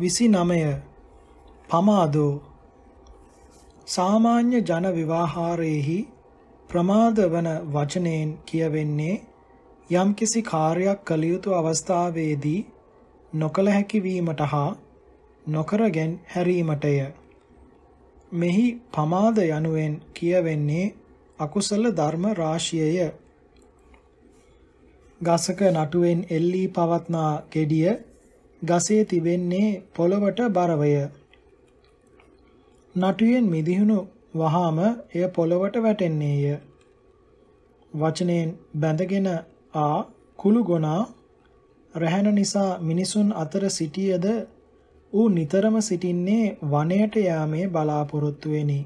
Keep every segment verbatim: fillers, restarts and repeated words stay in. विसी नमय पमादो सामान्य जन व्यवहारेहि प्रमादवन वचनेन कियवेन्ने यम किसी कार्य कलियुतु अवस्थावेदी नोकलहकिवीमटः नोकरगेन हरीमटय मेहि पमाद यनुवेन कियवेन्ने अकुशल धर्म राशियय ගසක නටුවෙන් එල්ලී පවත්නා කෙඩිය ගසේ තිබෙන්නේ පොළවට බරවය. නටුවෙන් මිදිහුණු වහාම එය පොළවට වැටෙන්නේය. වචනෙන් බැඳගෙන ආ කුළු ගොනා රැහැන නිසා මිනිසුන් අතර සිටියද ඌ නිතරම සිටින්නේ වනයට යාමේ බලාපොරොත්තු වෙනි.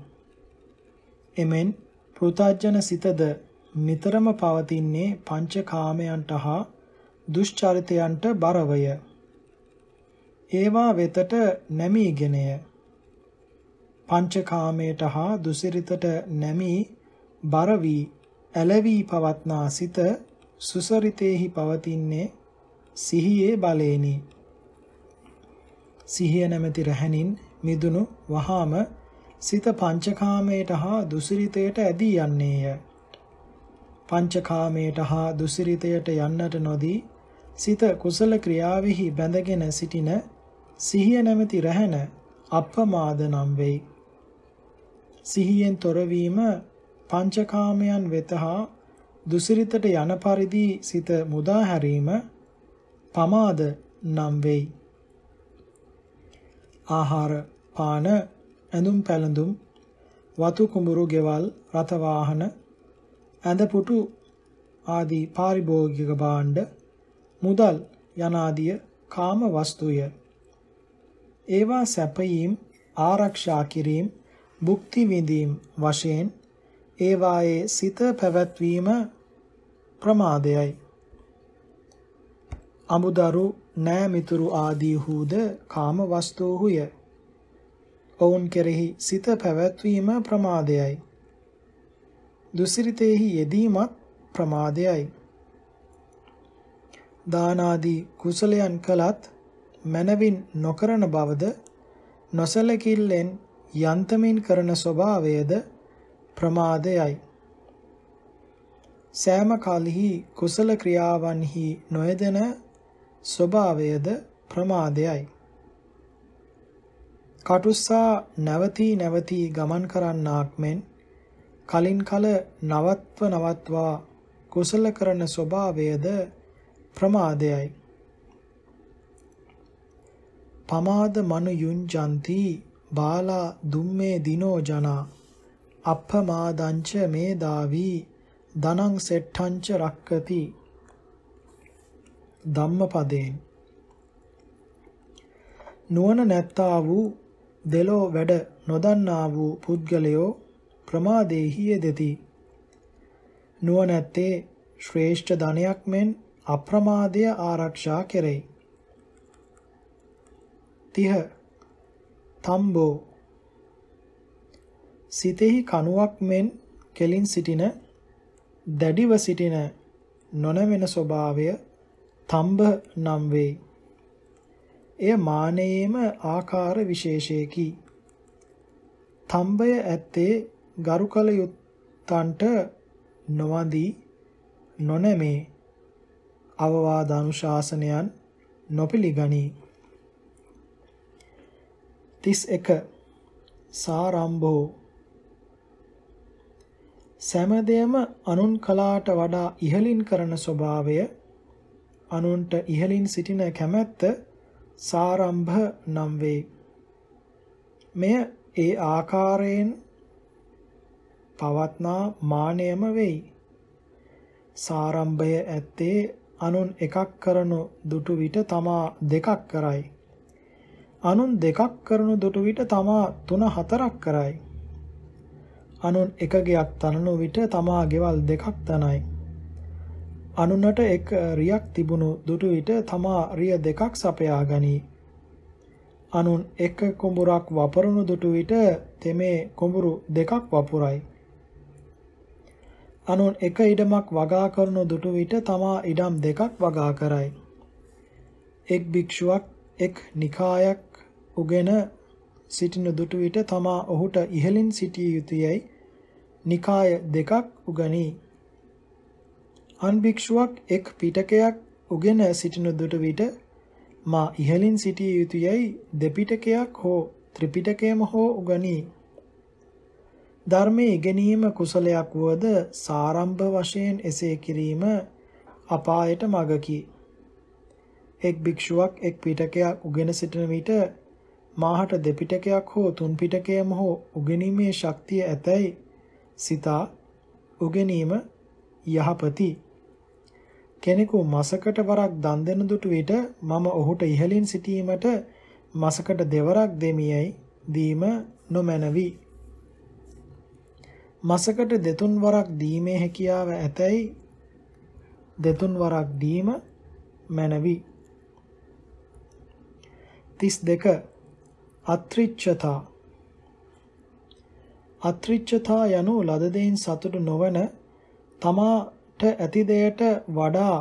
එමෙන් පෘථජන සිතද नितरम पावतीन्ने पंचकामयंटः दुश्चरितयंट बरवय एवा वेतट नमी गिनेय पंचकामेटः दुसरितट नमी बरवी एलवी पवत्ना सित सुसरितेहि पवतीन्ने सिहिये बालेनि सिहिय नमति रहनिन मिदुनु वहाम सित पंचकामेटः दुसरितेट अदि यन्नेय पंचकामेटः दुसरितयट यन्नट नोदी सित कुशल क्रियाविहि बंधगेन सिटिन सिहिय नमति रहन अपमाद නම් වේ සිහියෙන් තොරවීම පංචකාමයන් වෙත හා දුසිරිතට යන පරිදි සිත මුදා හැරීම පමාද නම් වේ ආහාර පාන ඇඳුම් පැළඳුම් වතු කුඹුරු ගෙවල් රථ වාහන ඇඳපුටු ආදී පාරිභෝගික භාණ්ඩ මුදල් යනාදී කාම වස්තුය. ඒවා සැපයීම් ආරක්ෂා කිරීම භුක්ති විඳීම් වශයෙන් ඒවායේ සිත පැවැත්වීම ප්‍රමාදයයි. අමුදරු නෑමිතුරු ආදී හුද කාම වස්තුහුය. ඔවුන් කෙරෙහි සිත පැවැත්වීම ප්‍රමාදයයි. दुसरितेहि यदीमत् प्रमादयई दानादि कुशलयन कलत् मनविन नोकरन बवद नोसलकिल्लेन यंतमिन करन स्वभावयद प्रमादयई सैम कालहि कुशल क्रियावन्हि नोयदन स्वभावयद प्रमादयई काटुस्सा नवति नवति गमन करन्नाक मेन කලින් කල නවත්ව නවත්වා කුසල කරන ස්වභාවයද ප්‍රමාදයයි. පමාද මනු යුංජන්ති බාලා දුම්මේ දිනෝ ජනා අප්පමාදංච මේදාවි ධනං සෙට්ඨංච රක්කති ධම්මපදයෙන් නුවණ නැත්තා වූ දෙලෝ වැඩ නොදන්නා වූ පුද්ගලයෝ ප්‍රමාදේහි යදති නුවණැත්තේ ශ්‍රේෂ්ඨ ධනයක් මෙන් අප්‍රමාදය ආරක්ෂා කෙරේ. තිහ තම්බෝ සිතෙහි කණුවක් මෙන් කෙලින් සිටින දැඩිව සිටින නොනැවෙන ස්වභාවය තම්බ නම් වේ. එය මානෙයේම ආකාර විශේෂයකි. තම්බය ඇත්තේ ගරුකල යුත්තන්ට නොවඳී නොනැමේ අවවාද අනුශාසනයන් නොපිළිගනී. තිස් එක සාරම්භෝ සෑමදේම අනුන් කලාට වඩා ඉහලින් කරන ස්වභාවය අනුන්ට ඉහලින් සිටින කැමැත්ත සාරම්භ නම් වේ. මෙය ඒ ආකාරයෙන් පවත්නා මානයම වෙයි. සාරම්භය ඇත්තේ අනුන් එකක් කරනු දුටු විට තමා දෙකක් කරයි. අනුන් දෙකක් කරනු දුටු විට තමා තුන හතරක් කරයි. අනුන් එක ගයක් තනනු විට තමා ගෙවල් දෙකක් තනයි. අනුන්ට එක රියක් තිබුණු දුටු විට තමා රිය දෙකක් සපයා ගනී. අනුන් එක කුඹුරක් වපරනු දුටු විට තෙමේ කුඹුරු දෙකක් වපුරයි. අනුන් එක ඉඩමක් වගා කරන දුටු විට තමා ඉඩම් දෙකක් වගා කරයි. එක් භික්ෂුවක් එක් නිකායක් උගෙන සිටින දුටු විට තමා ඔහුට ඉහළින් සිටිය යුතුයයි නිකාය දෙකක් උගනි. අන් භික්ෂුවක් එක් පිටකයක් උගෙන සිටින දුටු විට මා ඉහළින් සිටිය යුතුයයි දෙපිටකයක් හෝ ත්‍රිපිටකයම හෝ උගනි. ධර්මයේ ඉගෙනීම කුසලයක් වුවද සාරම්භ වශයෙන් එසේ කිරීම අපායට මගකි. එක් භික්ෂුවක් එක් පිටකයක් උගෙන සිටින විට මාහට දෙපිටකයක් හෝ තුන් පිටකයම හෝ උගෙනීමේ ශක්තිය ඇතැයි සිතා උගෙනීම යහපති. කෙනෙකු මාසකට වරක් දන් දෙන දුටු විට මම ඔහුට ඉහළින් සිටීමට මාසකට දෙවරක් දෙමියයි දීම නොමැනවි. මාසකට දෙතුන් වරක් දීමේ හැකියාව ඇතැයි දෙතුන් වරක් දීම මැනවි. තිස් දෙක අත්‍රිච්ඡතා. අත්‍රිච්ඡතා යනු ලද දෙයින් සතුටු නොවන තමාට ඇති දෙයට වඩා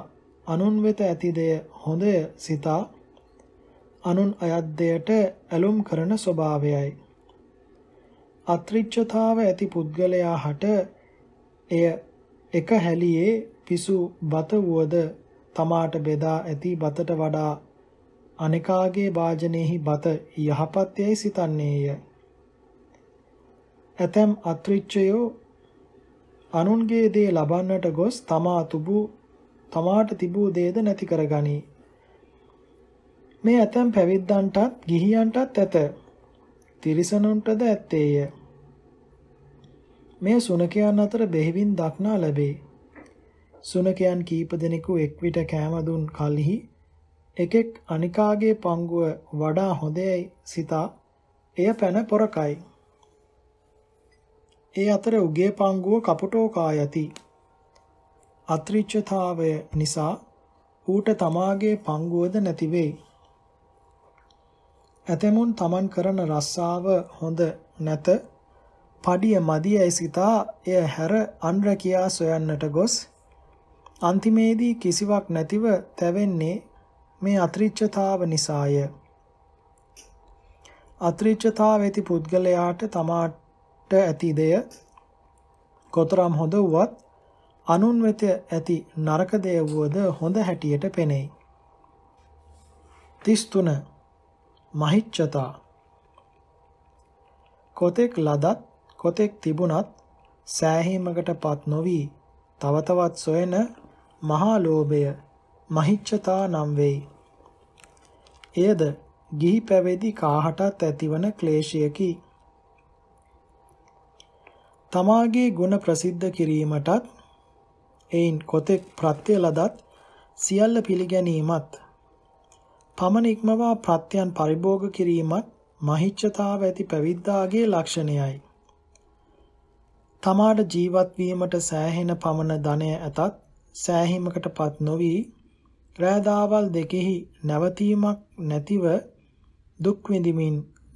අනුන් වෙත ඇති දෙය හොඳය සිතා අනුන් අයත් දෙයට ඇලුම් කරන ස්වභාවයයි. අත්‍රිච්ඡතාව ඇති පුද්ගලයා හට එය එක හැලියේ පිසු බත වුවද තමාට බෙදා ඇති බතට වඩා අනෙකාගේ වාජනයෙහි බත යහපත් යයි සිතන්නේය. ඇතැම් අත්‍රිච්ඡයෝ අනුන්ගේ දේ ලබන්නට ගොස් තමා තුබූ තමාට තිබූ දේද නැති කරගනී. මේ ඇතැම් පැවිද්දන්ටත් ගිහියන්ටත් ඇත. තිරිසනුන්ටද ඇත්තේය. මේ සුනකයන් අතර බෙහෙවින් දක්නා ලැබේ. සුනකයන් කීප දෙනෙකු එක්විට කෑම දුන් කලෙහි එකෙක් අනිකාගේ පංගුව වඩා හොඳයි සිතා එය පැන පොරකයි. ඒ අතර උගේ පංගුව කපුටෝ කායති. අත්‍රිච්ඡතාවය නිසා ඌට තමාගේ පංගුවද නැති වෙයි. ඇතැමුන් තමන් කරන රස්සාව හොඳ නැත පඩිය මදියයි සිතා එය හැර අන් රැකියා සොයන්නට ගොස් අන්තිමේදී කිසිවක් නැතිව තැවෙන්නේ මේ අත්‍රිච්ඡතාව නිසාය. අත්‍රිච්ඡතාව ඇති පුද්ගලයාට තමාට ඇති දෙය කොතරම් හොඳ වුවත් අනුන් වෙත ඇති නරක දෙය වුවද හොඳ හැටියට පෙනෙයි. තිස් තුන මහිච්ඡතා. කොතෙක් ලදත් කොතෙක් තිබුණත් සෑහීමකටපත් නොවි තව තවත් සොයන මහා ලෝභය මහිච්ඡතා නම් වෙයි. එයද ගිහි පැවිදි කාහටත් ඇතිවන ක්ලේශයකි. තමාගේ ගුණ ප්‍රසිද්ධ කිරීමටත් එයින් කොතෙක් ප්‍රත්‍ය ලදත් සියල්ල පිළිගැනීමත් පමණ ඉක්මවා ප්‍රත්‍යයන් පරිභෝග කිරීමත් මහිච්ඡතාව ඇති පැවිද්දාගේ ලක්ෂණයයි. තමාට ජීවත් වීමට සෑහෙන පමණ ධනය ඇතත් සෑහීමකටපත් නොවි රෑදාවල් දෙකෙහි නැවතීමක් නැතිව දුක් විඳිමින්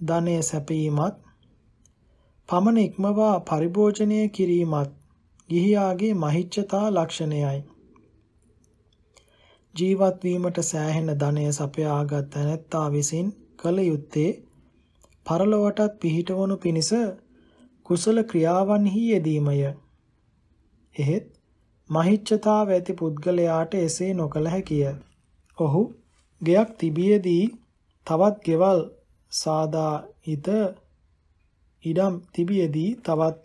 ධනය සැපීමත් පමණ ඉක්මවා පරිභෝජනය කිරීමත් ගිහියාගේ මහිච්ඡතා ලක්ෂණයයි. ජීවත් වීමට සෑහෙන ධනය සපයාගත් තැනැත්තා විසින් කළ යුත්තේ පරලොවටත් පිහිටවනු පිණිස කුසල ක්‍රියාවන්හි යෙදීමය. එහෙත් මහිච්ඡතාව ඇති පුද්ගලයාට එසේ නොකළ හැකිය. ඔහු ගෙයක් තිබියදී තවත් ගෙවල් සාදා හිත ඉඩම් තිබියදී තවත්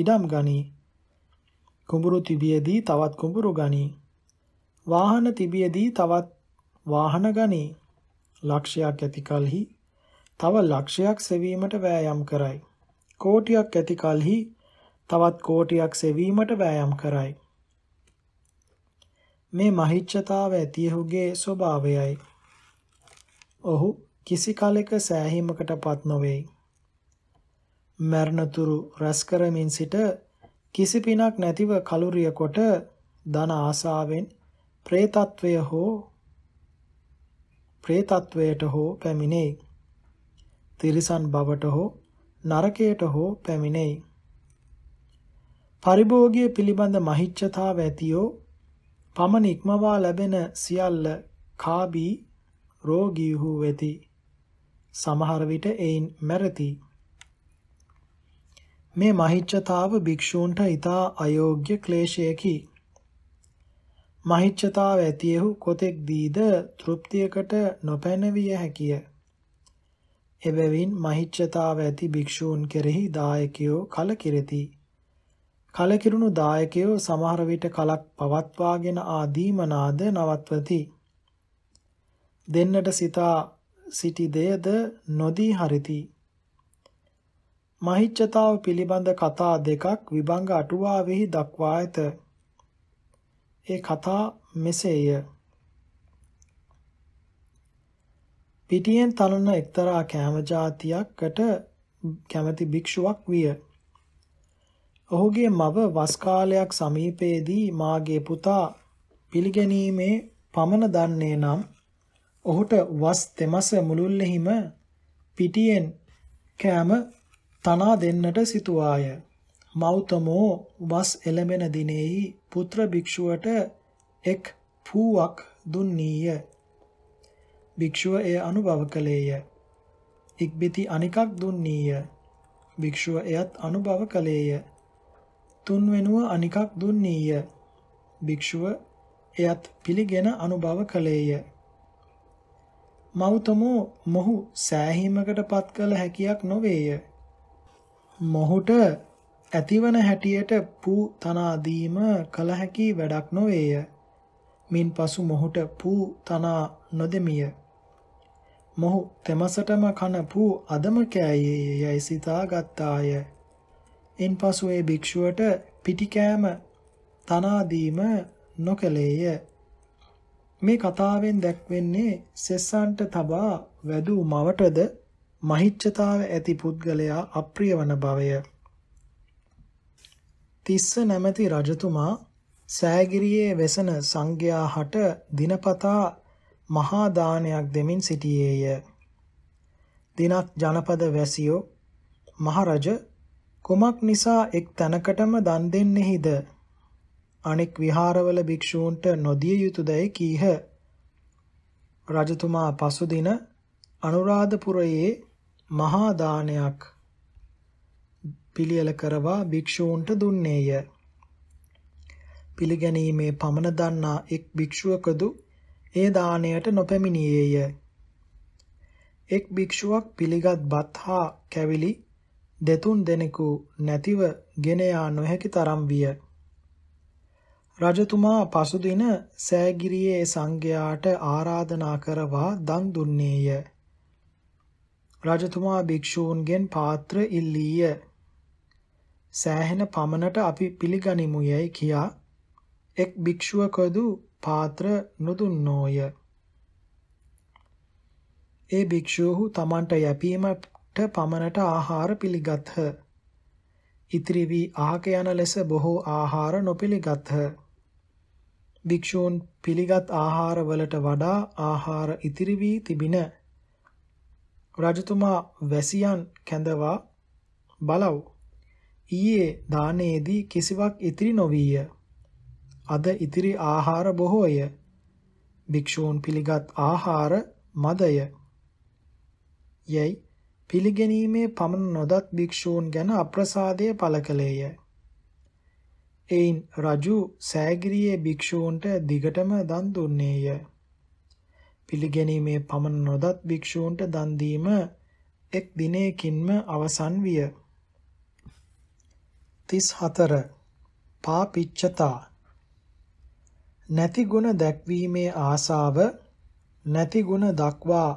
ඉඩම් ගනී. කුඹුරු තිබියදී තවත් කුඹුරු ගනී. වාහන තිබියදී තවත් වාහන ගනී. ලක්ෂයක් ඇති කලෙහි තව ලක්ෂයක් සෙවීමට වෑයම් කරයි. කෝටියක් ඇති කලෙහි තවත් කෝටියක් සෙවීමට වෑයම් කරයි. මේ මහිච්ඡතාව ඇතිහුගේ ස්වභාවයයි. ඔහු කිසි කලෙක සෑහීමකටපත් නොවේයි. මරණතුරු රැස් කරමින් සිට කිසි පිනක් නැතිව කලුරිය කොට ධන ආසාවෙන් ප්‍රේතත්වය හෝ ප්‍රේතත්වයට හෝ පැමිණෙයි. තිරිසන් බවට හෝ නරකයට හෝ පැමිණෙයි. පරිභෝගය පිළිබඳ මහිච්ඡතාව ඇතියෝ පමණ ඉක්මවා ලැබෙන සියල්ල කාබී රෝගීහු වෙති. සමහර විට එයින් මැරති. මේ මහිච්ඡතාව භික්ෂූන්ට ඊතා අයෝග්‍ය ක්ලේශයකි. මහිච්ඡතාව ඇතියෙහු කොතෙක් දීද තෘප්තියකට නොපැනවිය හැකිය. එබැවින් මහිච්ඡතාව ඇති භික්ෂූන් කෙරෙහි දායකයෝ කලකිරෙති. කලකිරුණු දායකයෝ සමහර විට කලක් පවත්වාගෙන ආදීමනාද නවත්වති. දෙන්නට සිතා සිටි දෙයද නොදී හරිති. මහිච්ඡතාව පිළිබඳ කතා දෙකක් විභංග අටුවාවෙහි දක්වා ඇත. ඒ කතා මෙසේය. පිටියෙන් තනන එක්තරා කැම ජාතියකට කැමැති භික්ෂුවක් විය. ඔහුගේ මව වස් කාලයක් සමීපයේදී මාගේ පුතා පිළිගැනීමේ පමන දන්නේ නම් ඔහුට වස් තෙමස මුළුල්ලෙහිම පිටියෙන් කැම තනා දෙන්නට සිතුවාය. මෞතමෝ වස් එළඹෙන දිනෙහි පුත්‍ර භික්ෂුවට එක් පූවක් දුන්නීය. භික්ෂුව එය අනුභව කළේය. ඉක්බිති අනිකක් දුන්නීය. භික්ෂුව එයත් අනුභව කළේය. තුන්වෙනුව අනිකක් දුන්නීය. භික්ෂුව එයත් පිළිගෙන අනුභව කළේය. මෞතමෝ මොහු සෑහීමකට පත් කළ හැකියක් නොවේය. මොහුට ඇතිවන හැටියට පූ තනා දීම කල හැකි වැඩක් නොවේය. මින් පසු මොහුට පූ තනා නොදෙමිය. මොහු තෙමසටම කන පූ අදම කෑයේ යැයි සිතා ගත්තාය. ඉන් පසු ඒ භික්ෂුවට පිටිකෑම තනා දීම නොකළේය. මේ කතාවෙන් දැක්වෙන්නේ සෙස්සන්ට තබා වැදූ මවටද මහිච්ඡතාව ඇති පුද්ගලයා අප්‍රිය වන බවය. තිස්ස නැමැති රජතුමා සෑගිරියේ වෙසෙන සංඝයා හට දිනපතා මහා දානයක් දෙමින් සිටියේය. දිනක් ජනපද වැසියෝ මහරජ කුමක් නිසා එක් තැනකටම දන් දෙන්නේහිද? අනෙක් විහාරවල භික්ෂූන්ට නොදිය යුතුයදයි කීහ. රජතුමා පසුදින අනුරාධපුරයේ මහා දානයක් පිළියෙල කරවා භික්ෂූන්ට දුන්නේය. පිළිගැනීමේ පමන දන්නා එක් භික්ෂුවකදු ඒ දාණයට නොපැමිණියේය. එක් භික්ෂුවක් පිළිගත් බත් හා කැවිලි දෙතුන් දෙනෙකු නැතිව ගෙන යා නොහැකි තරම් විය. රජතුමා පසුදින සෑගිරියේ සංඝයාට ආරාධනා කරවා දන් දුන්නේය. රජතුමා භික්ෂූන්ගෙන් පාත්‍ර ඉල්ලීය. සෑහෙන පමණට අපි පිළිගනිමු යයි කියා එක් භික්ෂුවකදු පාත්‍ර නොදුන්නෝය. ඒ භික්ෂූහු තමන්ට යැපීමට පමණට ආහාර පිළිගත්හ. ඉතිරි වී අහක යන ලෙස බොහෝ ආහාර නොපිළිගත්හ. භික්ෂූන් පිළිගත් ආහාරවලට වඩා ආහාර ඉතිරි වී තිබින. රජතුමා වැසියන් කැඳවා බලව්. ඊයේ දානයේදී කිසිවක් ඉතිරි නොවිය. අද ඉතිරි ආහාර බොහෝය. භික්ෂූන් පිළිගත් ආහාර මදය. යැයි පිළිගැනීමේ පමණ නොදත් භික්ෂූන් ගැන අප්‍රසාදය පළ කළේය. එයින් රජු සෑගිරියේ භික්ෂූන්ට දිගටම දන් දුන්නේය. පිළිගැනීමේ පමණ නොදත් භික්ෂූන්ට දන් දීම එක් දිනයකින්ම අවසන් විය. තිස් හතර පාපිච්ඡතා. නැති ගුණ දැක්වීමේ ආසාව නැති ගුණ දක්වා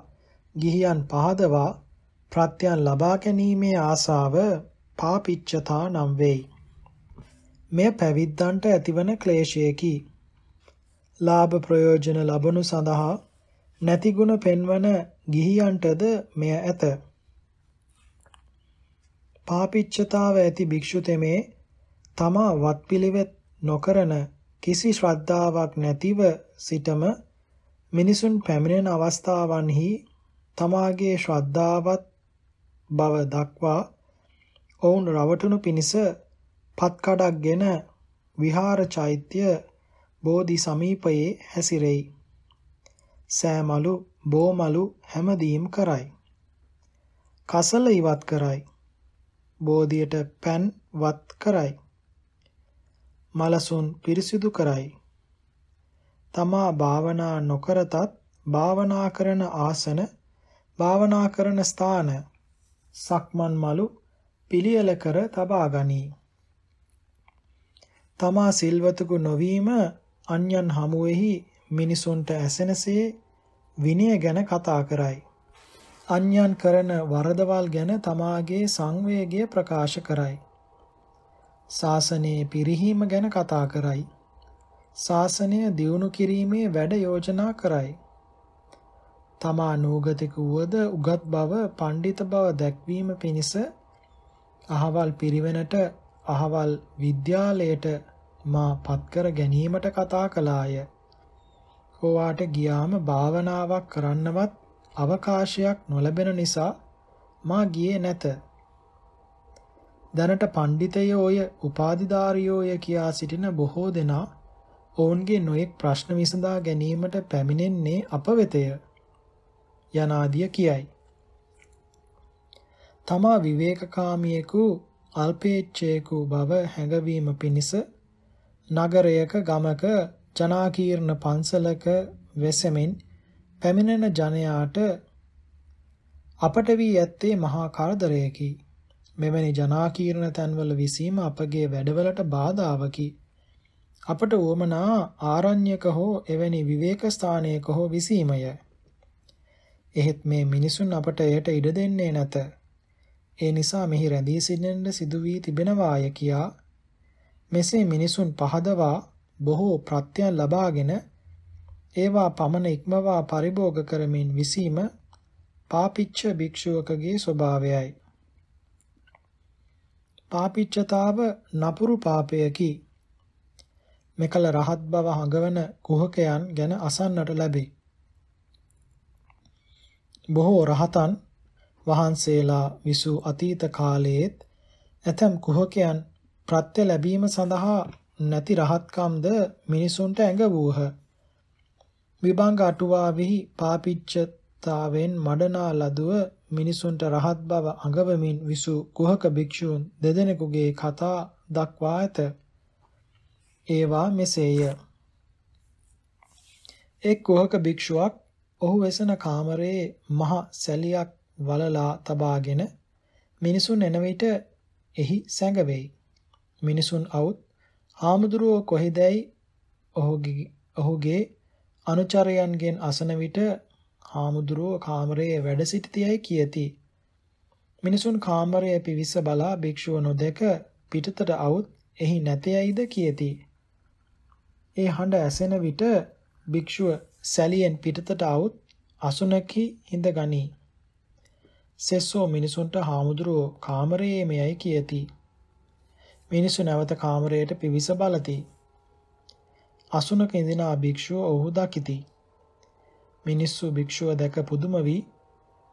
ගිහියන් පහදවා ප්‍රත්‍යයන් ලබා ගැනීමේ ආසාව පාපිච්ඡතා නම් වෙයි. මෙය පැවිද්දන්ට ඇතිවන ක්ලේශයකි. ලාභ ප්‍රයෝජන ලබනු සඳහා නැති ගුණ පෙන්වන ගිහියන්ටද මෙය ඇත. පාපිච්ඡතාව ඇති භික්ෂුතෙමේ තමා වත්පිළිවෙත් නොකරන කිසි ශ්‍රද්ධාවක් නැතිව සිටම මිනිසුන් පැමිණෙන අවස්ථාවන්හි තමාගේ ශ්‍රද්ධාවත් බව දක්වා ඔවුන් රවටුණු පිණිස පත්කඩක්ගෙන විහාර චෛත්‍ය බෝධි සමීපයේ හැසිරෙයි. සෑමලු බෝමලු හැමදීම් කරයි. කසලයි වත් කරයි. බෝධියට පැන් වත් කරයි. මලසුන් පිරිසිදු කරයි. තමා භාවනා නොකරතත් භාවනා කරන ආසන, භාවනා කරන ස්ථාන, සක්මන් මලු පිළියෙල කර තබා ගනී. තමා සිල්වතකු නොවීම අන්‍යන් හමුවෙහි මිනිසුන්ට ඇසෙනසේ විනය ගැන කතා කරයි. අන්‍යන් කරන වරදවල් ගැන තමාගේ සංවේගය ප්‍රකාශ කරයි. ශාසනයේ පිරිහීම ගැන කතා කරයි. ශාසනය දියුණු කිරීමේ වැඩ යෝජනා කරයි. තමා නූගතික වුවද උගත් බව, පණ්ඩිත බව දැක්වීම පිණිස අහවල් පිරිවෙනට, අහවල් විද්‍යාලයට මා පත්කර ගැනීමට කතා කළාය. හොවාට ගියාම භාවනාවක් කරන්නවත් අවකාශයක් නොලැබෙන නිසා මා ගියේ නැත. දැනට පඬිතයෝය, උපාධිධාරියෝය කියා සිටින බොහෝ දෙනා ඔවුන්ගේ නොයෙක් ප්‍රශ්න විසඳා ගැනීමට පැමිණෙන්නේ අප වෙතය යනාදිය කියයි. තමා විවේකකාමියෙකු අල්පේච්ඡයෙකු බව හැඟවීම පිණිස නගරයක, ගමක, ජනාකීර්ණ පන්සලක වෙසෙමින් පැමිණෙන ජනයාට අපට වී ඇත්තේ මහා කරදරයකි. මෙවැනි ජනාකීර්ණ තැන්වල විසීම අපගේ වැඩවලට බාධාවකි. අපට වුවමනා ආරණ්‍යක හෝ එවැනි විවේක ස්ථානයක හෝ විසීමය. එහෙත් මේ මිනිසුන් අපට එයට ඉඩ දෙන්නේ නැත. ඒ නිසා මෙහි රැඳී සිටින්න සිදු වී තිබෙනවාය කියා මෙසේ මිනිසුන් පහදවා බොහෝ ප්‍රත්‍යයන් ලබාගෙන ඒවා පමණ ඉක්මවා පරිභෝග කරමින් විසීම පාපිච්ච භික්ෂුවකගේ ස්වභාවයයි. පාපිච්චතාව නපුරු පාපයකි. මෙකල රහත් බව හඟවන කුහකයන් ගැන අසන්නට ලැබේ. බොහෝ රහතන් වහන්සේලා විසූ අතීත කාලයේත් ඇතම් කුහකයන් ප්‍රත්‍ය ලැබීම සඳහා නැති රහත්කම්ද මිනිසුන්ට ඇඟ වූහ. විභංග අටුවාවෙහි පාපිච්චතාවෙන් මඩනා ලදුව මිනිසුන්ට රහත් බව අඟවමින් විසූ කුහක භික්ෂූන් දෙදෙනෙකුගේ කතා දක්වා ඇත. ඒවා මෙසේය. එක් කුහක භික්ෂුවක් ඔහු වෙසෙන කාමරයේ මහ සැලියක් වලලා තබාගෙන මිනිසුන් එන විට එහි සැඟවෙයි. මිනිසුන් අවුත් ආමුදුරෝ කොහෙදයි ඔහුගේ අනුචරයන්ගෙන් අසන විට ආමුදුරෝ කාමරයේ වැඩ සිටියයි කියති. මිනිසුන් කාමරයේ පිවිස බලා භික්ෂුව නොදැක පිටතට අවුත් එහි නැතයයිද කියති. ඒ හඬ ඇසෙන විට භික්ෂුව සැලියෙන් පිටතට අවුත් අසුනකි හිඳ ගනී. සෙස්සෝ මිනිසුන්ට හාමුදුරුවෝ කාමරයේ මෙයයි කියති. මිනිසු නැවත කාමරයට පිවිස බලති. අසුනක ඉඳින භික්ෂුව ඔහු දකිති. මිනිස්සු භික්ෂුව දැක පුදුම වී,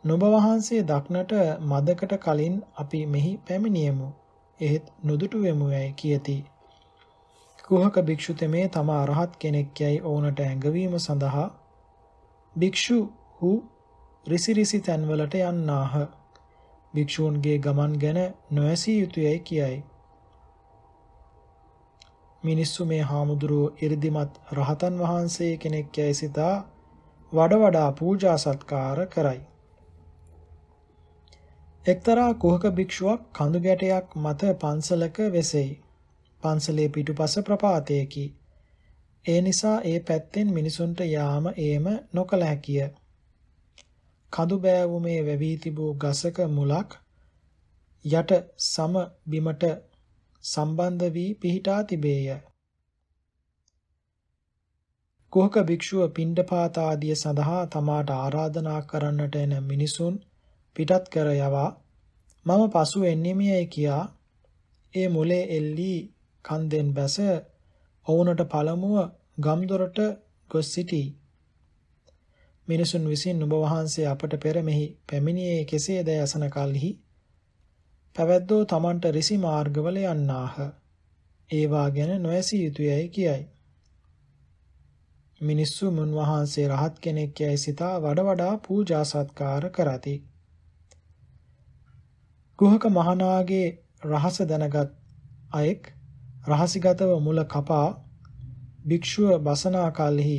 "නොබ වහන්සේ දක්නට මදකට කලින් අපි මෙහි පැමිණියෙමු. එහෙත් නොදුටු වෙමු" යයි කියති. කුහක භික්ෂු තෙමේ තමා රහත් කෙනෙක් යයි ඔවුනට ඇඟවීම සඳහා භික්ෂු වූ රිසි රිසි තැන්වලට යන්නාහ. භික්ෂූන්ගේ ගමන් ගැන නොඇසිය යුතුයයි කියයි. මිනිස්සු මේ හාමුදුරුවෝ 이르දිමත් රහතන් වහන්සේ කෙනෙක් යයි සිතා වඩ වඩා පූජා සත්කාර කරයි. එක්තරා කුහක භික්ෂුවක් කඳු ගැටයක් මත පන්සලක වෙසෙයි. පන්සලේ පිටුපස ප්‍රපාතයකි. ඒ නිසා ඒ පැත්තෙන් මිනිසුන්ට යාම ඒම නොකළ හැකිය. කඳු බෑවුමේ වැවී තිබූ ගසක මුලක් යට සම බිමට සම්බන්ධ වී පිහිටා තිබේය. කුහක භික්ෂුව පිණ්ඩපාත ආදිය සඳහා තමාට ආරාධනා කරන්නට එන මිනිසුන් පිටත් කර යවා "මම පසු එන්නෙමියයි" කියා ඒ මුලේ එල්ලී කන්දෙන් බැස ඔවුනට පළමුව ගම්දොරට ගොස් සිටී. මිනිසුන් විසින් "නුඹ වහන්සේ අපට පෙර මෙහි පැමිණියේ කෙසේද" යසන කල්හි පැවැද්දෝ තමන්ට රිසි මාර්ගවල යන්නාහ. ඒවා ගැන නොඇසිය යුතුයයි කියයි. මිනිස්සු මුන් වහන්සේ රහත් කෙනෙක් යයි සිතා වඩ වඩා පූජා සත්කාර කරති. කුහක මහනාගේ රහස දැනගත් අයෙක් රහසිගතව මුල කපා භික්ෂුව බසනා කලෙහි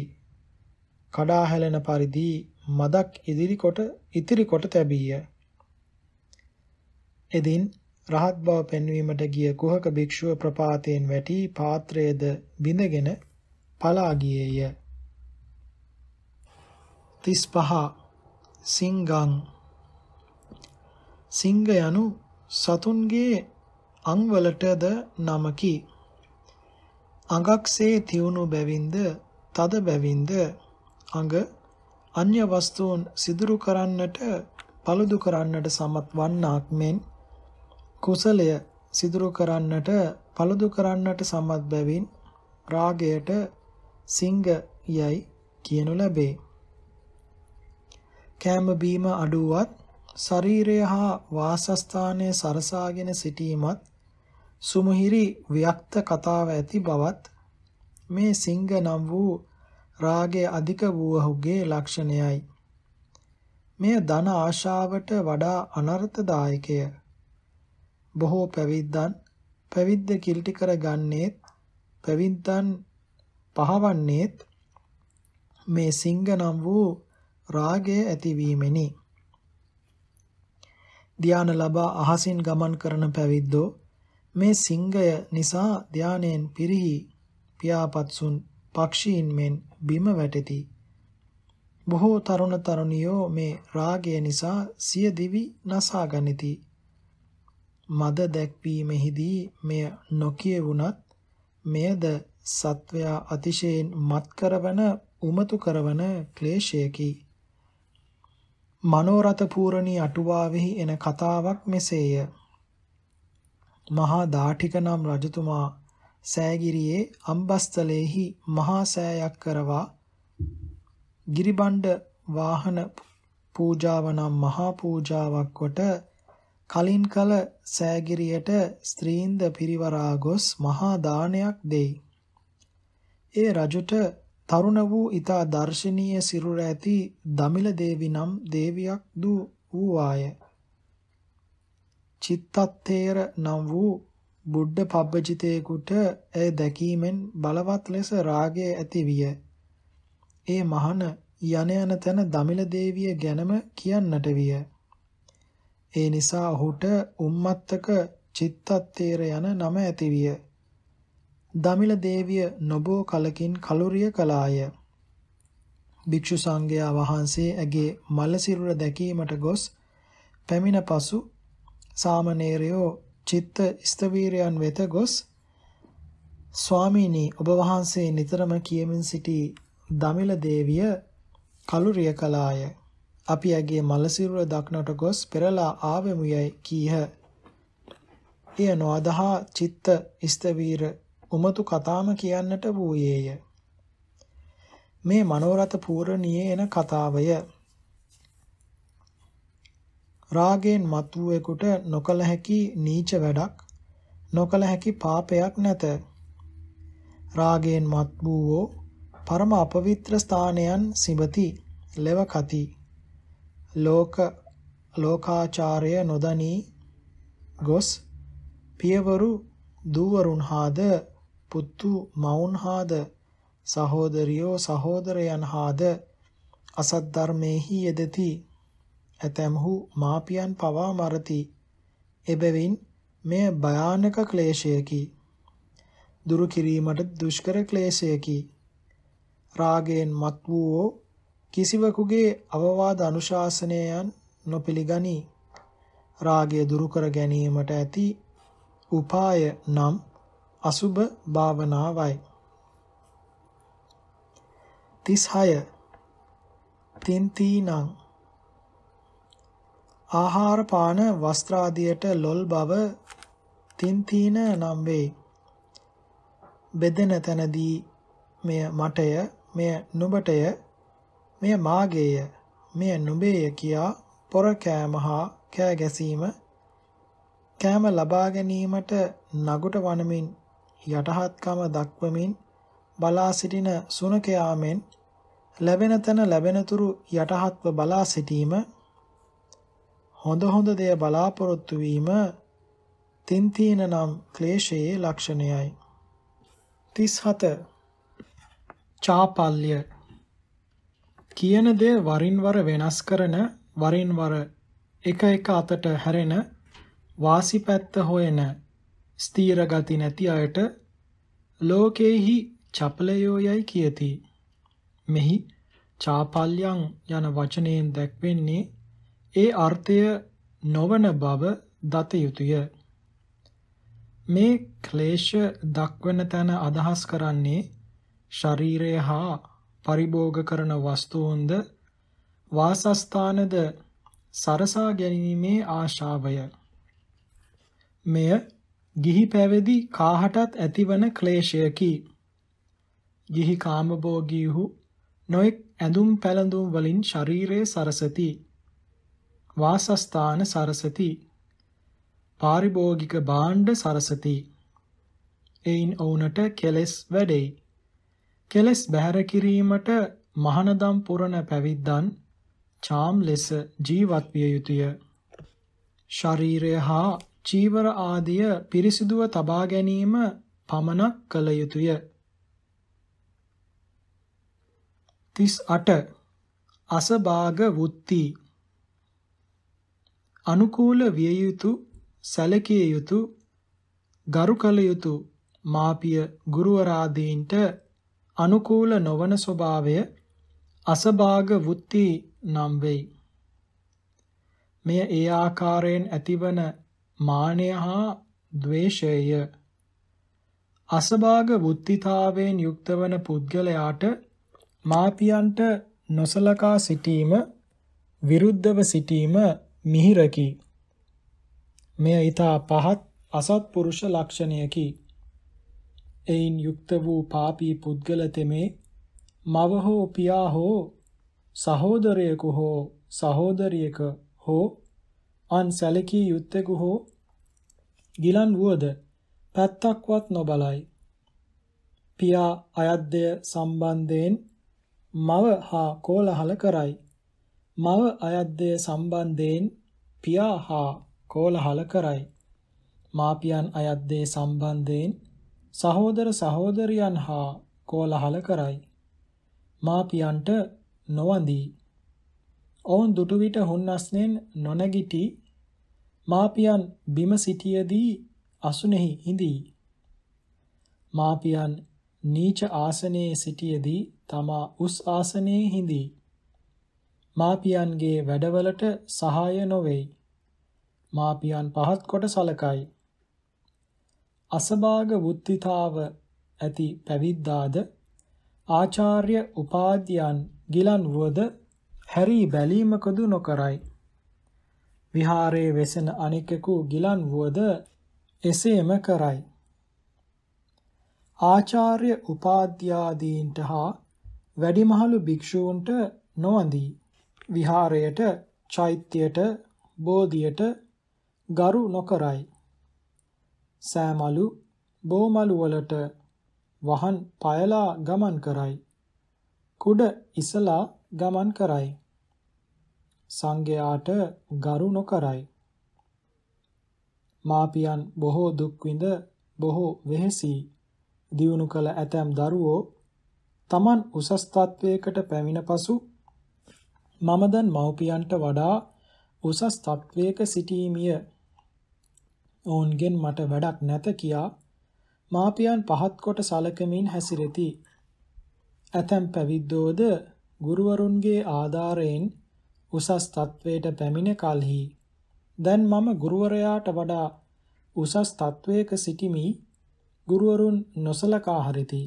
කඩා හැලෙන පරිදි මදක් ඉදිරි කොට ඉතිරි කොට තැබීය. එදින් රහත් බව පෙන්වීමට ගිය කුහක භික්ෂුව ප්‍රපාතයෙන් වැටි පාත්‍රයේද බිඳගෙන පලා ගියේය. තිස්පහ සිංගං. සිංග යනු සතුන්ගේ අංවලටද නමකි. අඟක්සේ තියුණු බැවින්ද තද බැවින්ද අඟ අන්‍ය වස්තුන් සිදුරු කරන්නට පළුදු කරන්නට සමත් වන්නාක් මෙන් කුසලය සිදුරු කරන්නට පළුදු කරන්නට සමත් බැවින් රාගයට සිංග යයි කියනු ලැබේ. කෑම බීම අඩුවත් ශරීරය හා වාසස්ථානයේ සරසාගෙන සිටීමත් සුමුහිරි ව්‍යක්ත කතාව ඇති බවත් මේ සිංග නම් වූ රාගය අධික වූහුගේ ලක්ෂණයයි. මෙය ධන ආශාවට වඩා අනර්ථදායකය. බොහෝ පැවිද්දන් පැවිද්ද කිල්ටි කරගන්නේත් පැවිද්දන් පහවන්නේත් මේ සිංග නම් වූ රාගය ඇතිවීමෙනි. ධ්‍යාන ලබා අහසින් ගමන් කරන පැවිද්දෝ මේ සිංගය නිසා ධ්‍යානයෙන් පිරිහි පියාපත්සුන් පක්ෂීන් මෙන් බිම වැටෙති. බොහෝ තරුණ තරුණියෝ මේ රාගය නිසා සිය දිවි නසා ගනිති. මද දැක්වීමෙහිදී මෙය නොකිය වුණත් මෙයද සත්වයා අතිශයෙන් මත් කරවන උමතු කරවන ක්ලේශයකි. මනෝරත පූර්ණී අටුවාවෙහි එන කතාවක් මෙසේය. මහා දාඨික නම් රජතුමා සෑගිරියේ අම්බස්තලයේහි මහා සෑයක් කරවා ගිරිබණ්ඩ වාහන පූජාව නම් මහා පූජාවක් කොට කලින් කල සෑගිරියට ස්ත්‍රීන්ද පිරිවරා ගොස් මහා දානයක් දෙයි. ඒ රජුට තරුණ වූ ඉතා දර්ශනීය සිරුර ඇති දමිල දේවී නම් දේවියක් දූ වූවාය. චිත්තත්තේර නම් වූ බුද්ධ පබ්බජිතයෙකුට ඇය දැකීමෙන් බලවත් ලෙස රාගය ඇතිවිය. ඒ මහන යන යන තැන දමිල දේවිය ගැනම කියන්නට විය. ඒ නිසා ඔහුට උම්මත්තක චිත්තත්තේර යන නම ඇතිවිය. දමිල දේවිය නොබෝ කලකින් කලුරිය කළාය. භික්ෂු සංඝයා වහන්සේ ඇගේ මල සිරුර දැකීමට ගොස් පැමිණ පසු සාමණේරයෝ චිත්ත ස්ථවීරයන් වෙත ගොස් ස්වාමීනි ඔබ වහන්සේ නිතරම කියමින් සිටි දමිල දේවිය කලුරිය කළාය. අපි ඇගේ මල සිරුර දක්නට ගොස් පෙරලා ආවෙමු යයි කීහ. එය නොඅදහා චිත්ත ස්ථවීර උමතු කතාම කියන්නට වූයේය. මේ මනෝරත පූර්ණියේ එන කතාවය. රාගයෙන් මතුවෙකුට නොකල හැකි නීච වැඩක් නොකල හැකි පාපයක් නැත. රාගයෙන් මත් වූවෝ පරම අපවිත්‍ර ස්ථානයන් සිඹති ලෙව කති. ලෝක ලෝකාචාරය නොදනී ගොස් පියවරු දූවරුන් හාද පුත්තු මවුන් හාද සහෝදරියෝ සහෝදරයන් හාද අසත් ධර්මයේහි යෙදති. ඇතැම්හු මාපියන් පවා මරති. එබැවින් මෙය භයානක ක්ලේශයකි. දුරු කිරීමට දුෂ්කර ක්ලේශයකි. රාගයෙන් මත් වූවෝ කිසිවකුගේ අවවාද අනුශාසනයන් නොපිළිගනී. රාගය දුරු කර ගැනීමට ඇති උපාය නම් අසුභ භාවනාවයි. තිස්හය තින්තිනං. ආහාර පාන වස්ත්‍රාදියට ලොල් බව තින්තින නම් වේ. බෙදෙන තැනදී මෙය මටය, මෙය නුඹටය, මෙය මාගේය, මෙය නුඹේය කියා පොර කෑම හා කෑ ගැසීම කෑම ලබා ගැනීමට නගුට වනමින් යටහත්කම දක්වමින් බලා සිටින සුනකයා මෙන් ලැබෙන තැන ලැබෙනතුරු යටහත්ව බලා සිටීම හොඳ හොඳ දේ බලාපොරොත්තු වීම තින්තින නම් ක්ලේශයේ ලක්ෂණයයි. තිස් හත චාපල්‍ය කියන දේ වරින් වර වෙනස් කරන, වරින් වර එක එක අතට හැරෙන, වාසිපැත්ත හොයන, ස්ථීර ගති නැති අයට ලෝකේහි චපලයෝයයි කියති. මෙහි චාපල්‍යං යන වචනයෙන් දැක්වෙන්නේ ඒ අර්ථය නොවන බව දත යුතුය. මේ ක්ලේශ දක්වන තැන අදහස් කරන්නේ ශරීරය හා පරිභෝග කරන වස්තුන්ද වාසස්ථානද සරසා ගැනීමේ ආශාවය. මෙය ගිහි පැවිදි කාහටත් ඇතිවන ක්ලේශයකි. ගිහි කාමභෝගීහු නොයෙක් ඇඳුම් පැළඳුම් වලින් ශරීරයේ සරසති, වාසස්ථාන සරසති, පාරිභෝගික භාණ්ඩ සරසති. එයින් ඔවුනට කෙලෙස් වැඩෙයි. කෙලෙස් බැහැර කිරීමට මහනදම් පුරන පැවිද්දන් චාම් ලෙස ජීවත් විය යුතුය. ශරීරය හා චීවර ආදිය පිරිසිදුව තබා ගැනීම පමණක් කළ යුතුය. තිස් අට අසභාග වුත්ති අනුකූල විය යුතු, සැලකිය යුතු, ගරු කළ යුතු, මාපිය ගුරුවරාදීන්ට අනුකූල නොවන ස්වභාවය අසභාග වුත්ති නම් වෙයි. මෙය ඒ ආකාරයෙන් ඇතිවන මානය හා ද්වේෂය. අසභාග වුත්තිතාවයෙන් යුක්තවන පුද්ගලයාට මාපියන්ට නොසලකා සිටීම, විරුද්ධව සිටීම මිහිරකි. මෙය ඊතා පහත් අසත්පුරුෂ ලක්ෂණයකි. එයින් යුක්ත වූ පාපී පුද්ගල තෙමේ මව හෝ පියා හෝ සහෝදරයෙකු හෝ සහෝදරියක හෝ අන් සැලකී යුත්තෙකු හෝ ගිලන් වුවද පැත්තක්වත් නොබලයි. පියා අයද්දය සම්බන්ධයෙන් මව හා කෝලහල කරයි. මව අයද්දය සම්බන්ධයෙන් පියා හා කෝලහල කරයි. මාපියන් අයද්දේ සම්බන්ධයෙන් සහෝදර සහෝදරියන් හා කෝලහල කරයි. මාපියන්ට නොවඳී. ඔවුන් දුටු විට හුන්නස්නෙන් නොනැගිටි. මාපියන් බිම සිටියේදී අසුනේහි හිඳී. මාපියන් නීච ආසනයේ සිටියේදී තමා උස් ආසනයේ හිඳී. මාපියන්ගේ වැඩවලට සහාය නොවේයි. මාපියන් පහත් කොට සලකයි. අසභාග වුත්තිතාව ඇති පැවිද්දාද ආචාර්ය උපාධ්‍යයන් ගිලන් වුවද හැරී බැලීමකදු නොකරයි. විහාරයේ වෙසෙන අනෙකෙකු ගිලන් වුවද එසේම කරයි. ආචාර්ය උපාධ්‍යාදීන්ට හා වැඩිමහලු භික්ෂූන්ට නොවඳී. විහාරයට, චෛත්‍යයට, බෝධියට ගරු නොකරයි. සෑමලු බෝමලු වලට වහන් පයලා ගමන් කරයි. කුඩ ඉසලා ගමන් කරයි. සංඝයාට ගරු නොකරයි. මාපියන් බොහෝ දුක් විඳ, බොහෝ වෙහෙසී දියුණු කළ ඇතැම් දරුවෝ තමන් උසස් තත්වයකට පැමිණ පසු මම දැන් මව්පියන්ට වඩා උසස් තත්වයක සිටීමිය, ඔවුන්ගෙන් මට වැඩක් නැත කියා මාපියන් පහත් කොට සලකමින් හැසිරෙති. ඇතැම් පැවිද්දෝද ගුරුවරුන්ගේ ආධාරයෙන් උසස් තත්වයට පැමිණ කලෙහි දැන් මම ගුරුවරයාට වඩා උසස් තත්වයක සිටිමි, ගුරුවරුන් නොසලකා හරිති.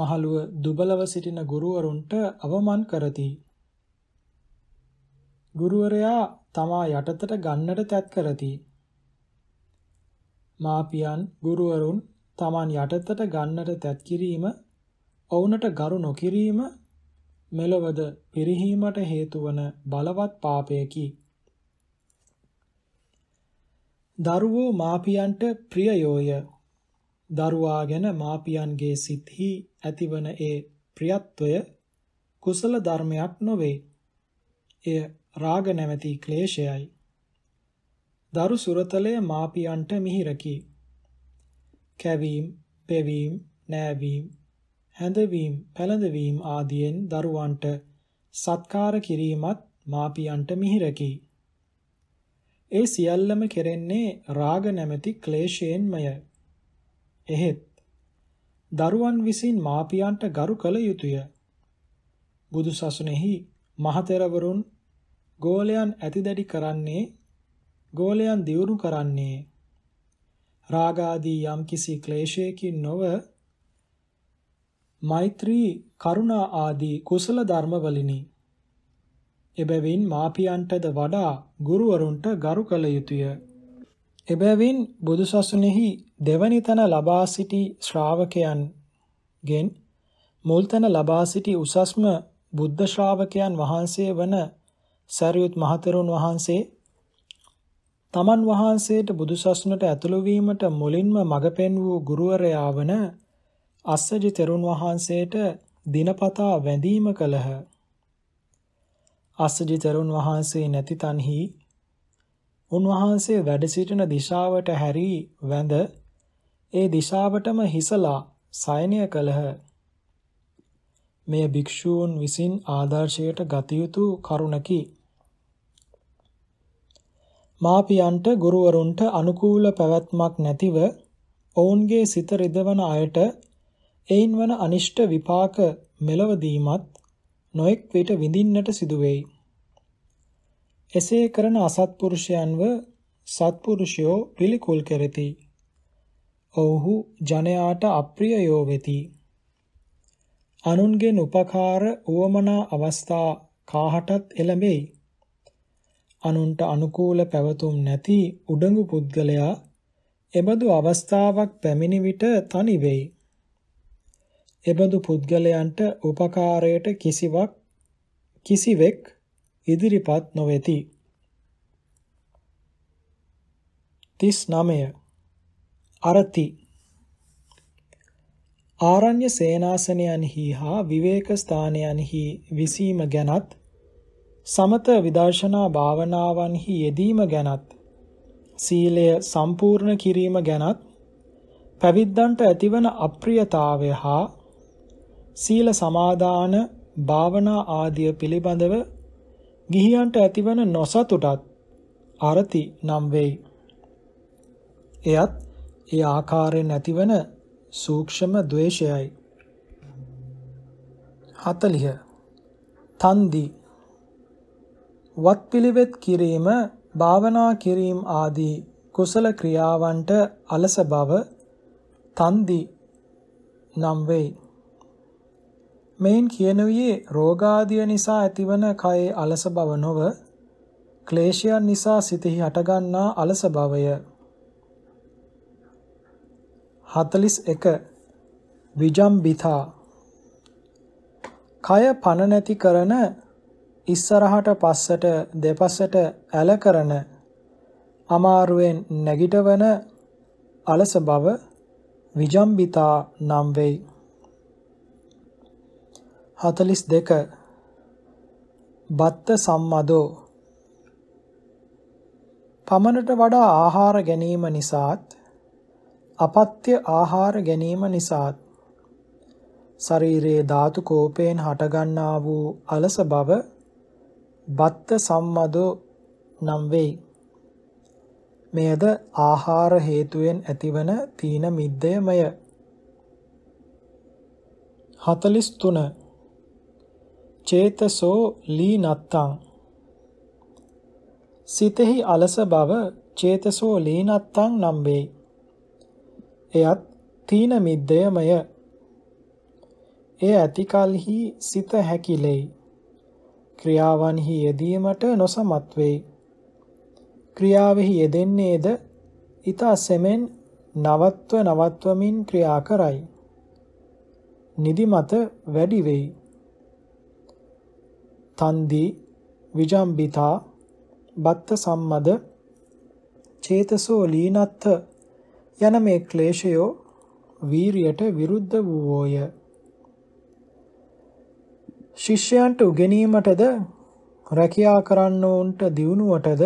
මහලුව දුබලව සිටින ගුරුවරුන්ට අවමන් කරති. ගුරුවරයා තමා යටතට ගන්නට තැත් කරති. මාපියන් ගුරුවරුන් තමන් යටතට ගන්නට තැත් කිරීම, ඔවුනට ගරු නොකිරීම මෙලොවද පිරිහීමට හේතුවන බලවත් පාපයකි. දරුවෝ මාපියන්ට ප්‍රියයෝය. දරුවා ගැන මාපියන්ගේ සිත්හි ඇතිවන ඒ ප්‍රියත්වය කුසල ධර්මයක් නොවේ. එය රාග නැමැති ක්ලේශයයි. දරු සුරතලය මාපියන්ට මිහිරකි. කැවීම්, පෙවීම්, නෑවීම්, හැඳවීම්, පැළඳවීම් ආදියෙන් දරුවන්ට සත්කාර කිරීමත් මාපියන්ට මිහිරකි. ඒ සියල්ලම කෙරෙන්නේ රාග නැමැති ක්ලේශයෙන්මය. එහෙත් දරුවන් විසින් මාපියන්ට ගරු කළ යුතුය. බුදු සසුනේහි මහතෙරවරුන් ගෝලයන් ඇතිදැඩි කරන්නේ, ගෝලයන් දියුණු කරන්නේ රාගාදී යම්කිසි ක්ලේශයකින් නොව මෛත්‍රී, කරුණා ආදී කුසල ධර්ම වලිනි. එබැවින් මාපියන්ටද වඩා ගුරුවරුන්ට ගරු කළ යුතුය. එබැවින් බුදු සසුනේහි දෙවනි තන ලබා සිටි ශ්‍රාවකයන්ගෙන් මුල් තන ලබා සිටි උසස්ම බුද්ධ ශ්‍රාවකයන් වහන්සේ වන සරියුත් මහතෙරුන් වහන්සේ තමන් වහන්සේට බුදු සසුනට ඇතුළු වීමට මුලින්ම මඟ පෙන්වූ ගුරුවරයා වන අස්සජි තෙරුන් වහන්සේට දිනපතා වැඳීම කළහ. අස්සජි තෙරුන් වහන්සේ නැති තන්හි උන්වහන්සේ වැඩ සිටින දිශාවට හැරි වැඳ ඒ දිශාවටම හිසලා සයනය කළහ. මේ භික්ෂූන් විසින් ආදර්ශයට ගත යුතු කරුණකි. මාපියන්ට ගුරුවරුන්ට අනුකූල පැවැත්මක් නැතිව ඔවුන්ගේ සිත රිදවන අයට එයින් වන අනිෂ්ට විපාක මෙලවදීමත් නොඑක් විට විඳින්නට සිදුවේයි. එසේ කරන අසත්පුරුෂයන්ව සත්පුරුෂයෝ පිළිකුල් කෙරෙති. ඔවුහු ජනයාට අප්‍රියයෝ වෙති. අනුන්ගෙන් උපකාර උවමනා අවස්ථා කාහටත් එළඹෙයි. අනුන්ට අනුකූල පැවතුම් නැති උඩඟු පුද්ගලයා එබඳු අවස්ථාවක් පැමිණි විට තනි වෙයි. එබඳු පුද්ගලයන්ට උපකාරයට කිසිවක් කිසිවෙක් ඉදිරිපත් නොවේති. තිස් නවය අරති ආරණ්‍ය සේනාසනයන්හි හා විවේක ස්ථානයන්හි විසීම ගැනත් සමත විදර්ශනා භාවනාවන්හි යෙදීම ගැනත් සීලය සම්පූර්ණ කිරීම ගැනත් පැවිද්දන්ට ඇතිවන අප්‍රියතාවය හා සීල සමාදාන භාවනා ආදිය පිළිබඳව ගිහියන්ට ඇතිවන නොසතුටත් අරති නම් වෙයි. එයත් ඒ ආකාරයෙන් ඇතිවන සූක්ෂම ද්වේෂයයි. හතලිහ තන්දි වත්පිළිවෙත් කිරීම, භාවනා කිරීම ආදී කුසල ක්‍රියාවන්ට අලස බව තන්දි නම් වෙයි. මෙයින් කියනුයේ රෝගාදිය නිසා ඇතිවන කයේ අලස බව නොව ක්ලේශයන් නිසා සිතෙහි හටගන්නා අලස බවය. හතලිස් එක විජම්බිතා කය පණ නැති කරන, ඉස්සරහට පස්සට දෙපසට ඇල කරන, අමාරුවෙන් නැගිටවන අලස බව විජම්බිතා නම් වෙයි. හතලිස් දෙක බත්ත සම්මදෝ පමණට වඩා ආහාර ගැනීම නිසාත්, අපත්‍ය ආහාර ගැනීම නිසාත් ශරීරයේ ධාතු කෝපයෙන් හටගන්නා වූ අලස බව බත්ත සම්මදෝ නම් වෙයි. මෙයද ආහාර හේතුවෙන් ඇතිවන තීන මිද්දයමය. හතලිස් තුන චේතසෝ ලීනත්තං සිතෙහි අලස බව චේතසෝ ලීනත්තං නම් වේ. එයත් තීන මිද්දයමය. එය ඇතිකල්හි සිත හැකිලෙයි. ක්‍රියාවන්හි යෙදීමට නොසමත් වේ. ක්‍රියාවෙහි යෙදෙන්නේද ඊතා සෙමෙන් නවත්ව නවත්වමින් ක්‍රියා කරයි. නිදිමත වැඩි වෙයි. තන්දි, විජම්බිතා, බත්ත සම්මද, චේතසෝ ලීනත්ත යන මේ ක්ලේශයෝ වීරියට විරුද්ධ වූවෝය. ශිෂ්‍යයන්ට උගෙනීමටද රැකියා කරන්නවුන්ට දියුණුවටද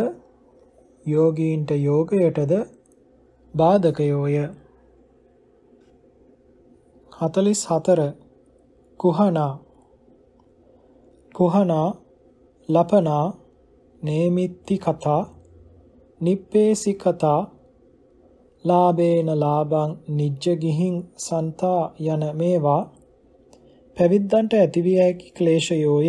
යෝගීන්ට යෝගයටද බාධකයෝය. හතළිස් හතර කුහනා කුහනා ලපනා නේමිත්ති කතා නිප්පේසි කතා ලාභේන ලාභං නිජ්ජගිහින් සන්තා යන මේවා පැවිද්දන්ට ඇතිවිය හැකි ක්ලේශයෝය.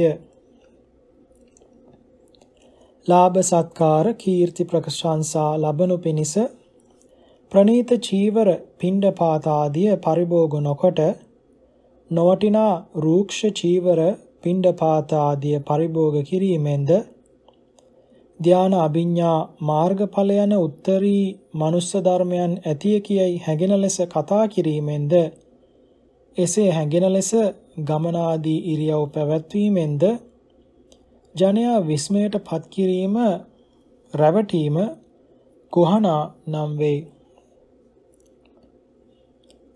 ලාභ සත්කාර කීර්ති ප්‍රශංසා ලබනු පිණිස ප්‍රණීත චීවර පිණ්ඩපාත ආදී පරිභෝග නොකොට නොවටිනා රූක්ෂ චීවර පිණ්ඩපාත ආදී පරිභෝග කිරීමෙන්ද ධ්‍යාන අභිඥා මාර්ගඵල යන උත්තරී මනුෂ්‍ය ධර්මයන් ඇතිය කියයි හැඟෙන ලෙස කතා කිරීමෙන්ද එසේ හැඟෙන ලෙස ගමනාදී ඉරියව් පැවැත්වීමෙන්ද ජනයා විස්මයට පත් කිරීම රැවටීම කුහනා නම් වේ.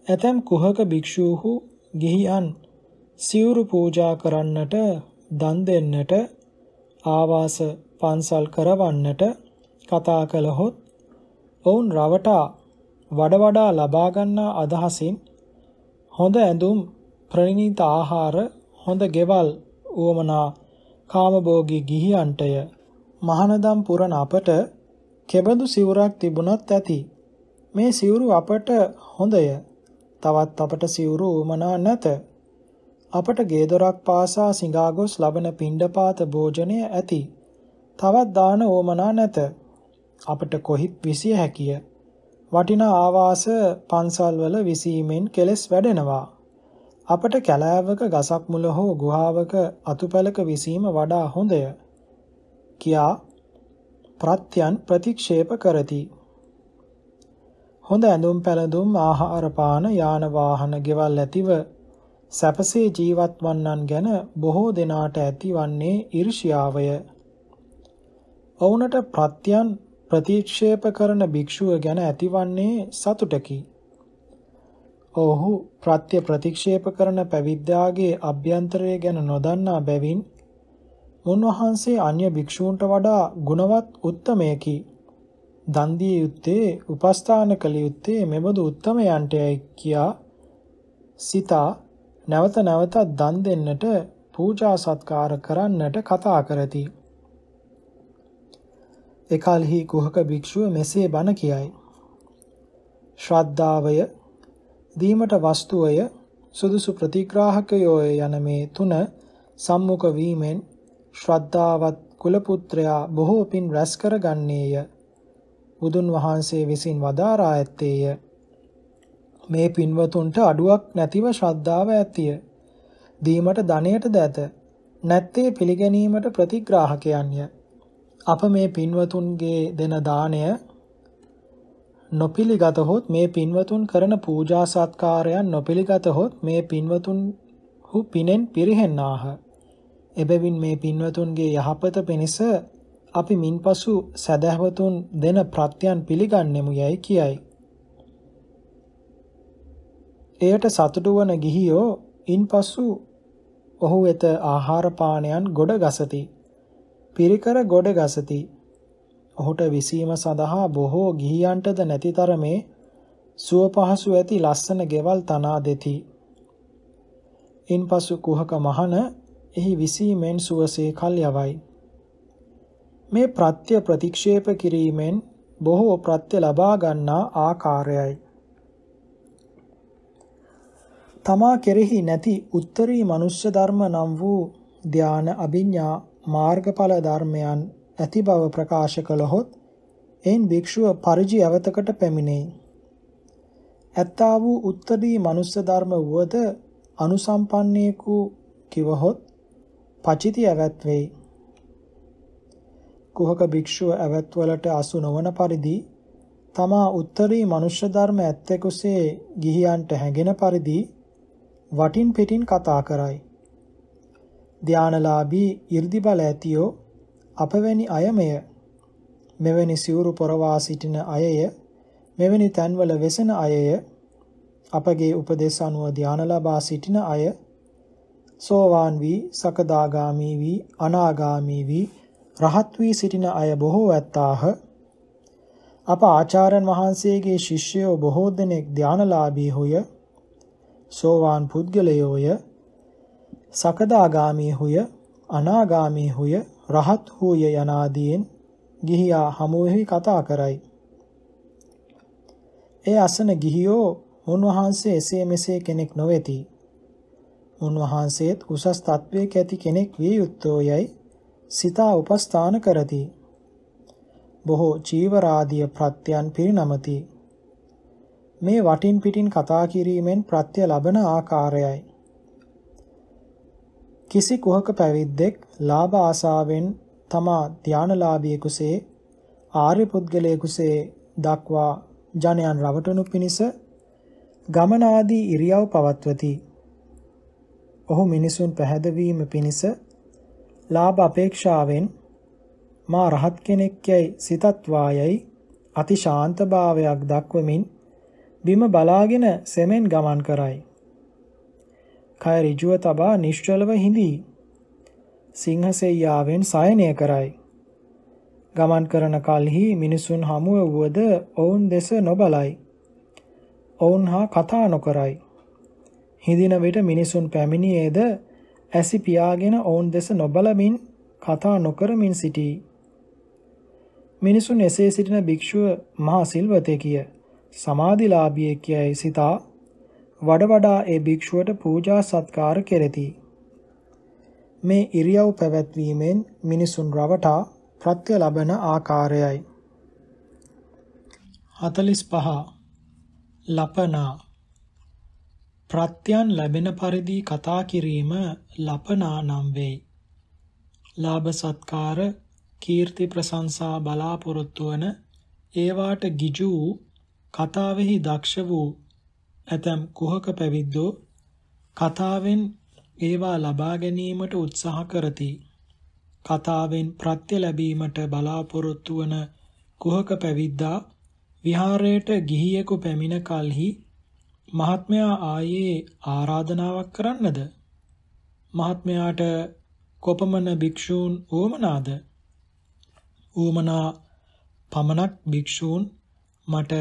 ඇතැම් කුහක භික්ෂූහු ගිහියන් සිවුරු පූජා කරන්නට, දන් දෙන්නට, ආවාස පන්සල් කරවන්නට කතා කළහොත් ඔවුන් රවටා වඩ වඩා ලබා ගන්නා අදහසින් හොඳ ඇඳුම්, ප්‍රණීත ආහාර, හොඳ ගෙවල් උවමනා කාමභෝගී ගිහියන්ටය. මහනදම් පුරන අපට කෙබඳු සිවුරක් තිබුණත් ඇති. මේ සිවුරු අපට හොඳය. තවත් අපට සිවුරු උවමනා නැත. අපට ගේ දොරක් පාසා සිඟා ගොස් ලබන පිණ්ඩපාත භෝජනය ඇති. තවත් දාන ඕමනා නැත. අපට කොහිත් විසිය හැකිය. වටිනා ආවාස පන්සල්වල විසීමෙන් කෙලෙස් වැඩෙනවා. අපට කැලෑවක ගසක් මුල හෝ ගුහාවක අතුපැලක විසීම වඩා හොඳය කියා ප්‍රත්‍යයන් ප්‍රතික්ෂේප කරති. හොඳ ඇඳුම් පැළඳුම්, ආහාර පාන, යාන වාහන, ගෙවල් ඇතිව සැපසේ ජීවත් වන්නන් ගැන බොහෝ දෙනාට ඇතිවන්නේ ඊර්ෂ්‍යාවය. ඔවුනට ප්‍රත්‍යයන් ප්‍රතික්ෂේප කරන භික්ෂුව ගැන ඇතිවන්නේ සතුටකි. ඔහු ප්‍රත්‍ය ප්‍රතික්ෂේප කරන පැවිද්දාගේ අභ්‍යන්තරය ගැන නොදන්නා බැවින් මුන්වහන්සේ අන්‍ය භික්ෂූන්ට වඩා ගුණවත් උත්තමයෙකි. දන් දිය යුත්තේ, උපස්ථාන කළ යුත්තේ මෙබඳු උත්තමයන්ටයි කියා සිතා නැවත නැවතත් දන් දෙන්නට, පූජා සත්කාර කරන්නට කතා කරති. එකල්හි කුහක භික්ෂුව මෙසේ බණ කියයි. ශ්‍රද්ධාවය, දීමට වස්තුවය, සුදුසු ප්‍රතිග්‍රාහකයෝය යන මේ තුන සම්මුඛ වීමෙන් ශ්‍රද්ධාවත් කුලපුත්‍රයා බොහෝ පින් රැස් කරගන්නේය. බුදුන් වහන්සේ විසින් වදාරා ඇත්තේය. මේ පින්වතුන්ට අඩුවක් නැතිව ශ්‍රද්ධාව ඇතිය. දීමට ධනයට ද ඇත. නැත්තේ පිළිගැනීමට ප්‍රතිග්‍රාහකයන්ය. අප මේ පින්වතුන්ගේ දෙන දාණය නොපිළිගතහොත්, මේ පින්වතුන් කරන පූජා සත්කාරයන් නොපිළිගතහොත් මේ පින්වතුන් හු පිනෙන් පිරිහෙන්නාහ. එබැවින් මේ පින්වතුන්ගේ යහපත පිණිස අපි මින්පසු සදහවතුන් දෙන ප්‍රත්‍යයන් පිළිගන්නෙමු යයි කියයි. එයට සතුටු වන ගිහියෝ ඉන්පසු ඔහු වෙත ආහාර පානයන් ගොඩ ගසති. පිරිකර ගොඩ ගසති. ඔහුට විසීම සඳහා බොහෝ ගිහියන්ටද නැති තරමේ සුව පහසු ඇති ලස්සන ගෙවල් තනා දෙති. ඉන්පසු කුහක මහන එහි විසීමෙන් සුවසේ කල් යවයි. මේ ප්‍රත්‍ය ප්‍රතික්ෂේප කිරීමෙන් බොහෝ ප්‍රත්‍ය ලබා ගන්නා ආකාරයයි. තමා කෙරෙහි නැති උත්තරී මනුෂ්‍ය ධර්ම නම් වූ ධ්‍යාන අභිඥා මාර්ගඵල ධර්මයන් ඇති බව ප්‍රකාශ කළහොත් එයින් භික්ෂුව පරිජි අවතකට පැමිණෙයි. ඇත්තා වූ උත්තරී මනුෂ්‍ය ධර්ම වුවද අනුසම්පන්නේකු කිවහොත් පචිති ඇවැත්වෙයි. කුහක භික්ෂුව ඇවැත්වලට අසු නොවන පරිදි තමා උත්තරී මනුෂ්‍ය ධර්ම ඇත්තෙකුසේ ගිහියන්ට හැඟෙන පරිදි වටින් පිටින් කතා කරයි. ධ්‍යානලාභී 이르දි බල ඇතියෝ අපවැනි අයමය. මෙවැනි සිවුරු පොරවා සිටින අයය, මෙවැනි තන්වල වෙසෙන අයය, අපගේ උපදේශ අනුව ධ්‍යාන ලබා සිටින අය, සෝවාන් වී සකදාගාමී වී අනාගාමී වී රහත් වී සිටින අය බොහෝ ඇත්තාහ. අප ආචාර්යන් වහන්සේගේ ශිෂ්‍යයෝ බොහෝ දෙනෙක් ධානලාභී හොය, සෝවාන් පුද්ගලයෝය, සකදාගාමී හොය, අනාගාමී හොය, රහත් හොය යනාදීන් ගිහියා හමුවෙහි කතා කරයි. ඒ අසන ගිහියෝ උන්වහන්සේ එසේ මෙසේ කෙනෙක් නොවේති. උන්වහන්සේත් උසස් තත්වයක ඇති කෙනෙක් විය යුත්තෝයයි සිතා උපස්ථාන කරති. බොහෝ ජීවරාදිය ප්‍රත්‍යයන් පිරිනමති. මේ වටින් පිටින් කතා කිරීමෙන් ප්‍රත්‍ය ලබන ආකාරයයි. කිසි කුහක පැවිද්දෙක් ලාභ ආසාවෙන් තමා ධානලාභියෙකුසේ ආර්ය පුද්ගලයෙකුසේ දක්වා ජනයන් රවටනු පිණිස ගමන ආදී ඉරියව් පවත්වති. ඔහු මිනිසුන් පැහැදවීම පිණිස ලාභ අපේක්ෂාවෙන් මා රහත් කෙනෙක් යයි සිතත්වායයි අති ශාන්ත භාවයක් දක්වමින් බිම බලාගෙන සෙමෙන් ගමන් කරයි. කය ඍජුව තබා නිශ්චලව හිඳී සිංහසෙයියාවෙන් සයනය කරයි. ගමන් කරන කල්හි මිනිසුන් හමුව වුවද ඔවුන් දෙස නොබලයි. ඔවුන් හා කතා නොකරයි. හිඳින විට මිනිසුන් පැමිණියේද ඇසි පියාගෙන ඔවුන් දෙස නොබලමින් කතා නොකරමින් සිටී. මිනිසුන් එසේ සිටින භික්ෂුව මහා සිල්වතෙකිය, සමාධිලාභියෙකියයි සිතා වඩ වඩා ඒ භික්ෂුවට පූජා සත්කාර කෙරෙති. මේ ඉරියව් පැවැත්වීමෙන් මිනිසුන් රවටා ප්‍රත්‍ය ලබන ආකාරයයි. හතළිස් පහ. ලපනා. ප්‍රත්‍යයන් ලැබෙන පරිදි කතා කිරීම ලපනා නම් වෙයි. ලාභ සත්කාර, කීර්ති ප්‍රශංසා බලාපොරොත්තු වන, ඒවාට ගිජු වූ, කතාවෙහි දක්ෂ වූ ඇතැම් කුහක පැවිද්දෝ කතාවෙන් ඒවා ලබා ගැනීමට උත්සාහ කරති. කතාවෙන් ප්‍රත්‍ය ලැබීමට බලාපොරොත්තු වන කුහක පැවිද්දා විහාරයට ගිහියෙකු පැමිණ කලෙහි මහත්මයා ආයේ ආරාධනාවක් කරන්නද? මහත්මයාට කොපමණ භික්ෂූන් ඕමනාද? ඕමනා පමණක් භික්ෂූන් මට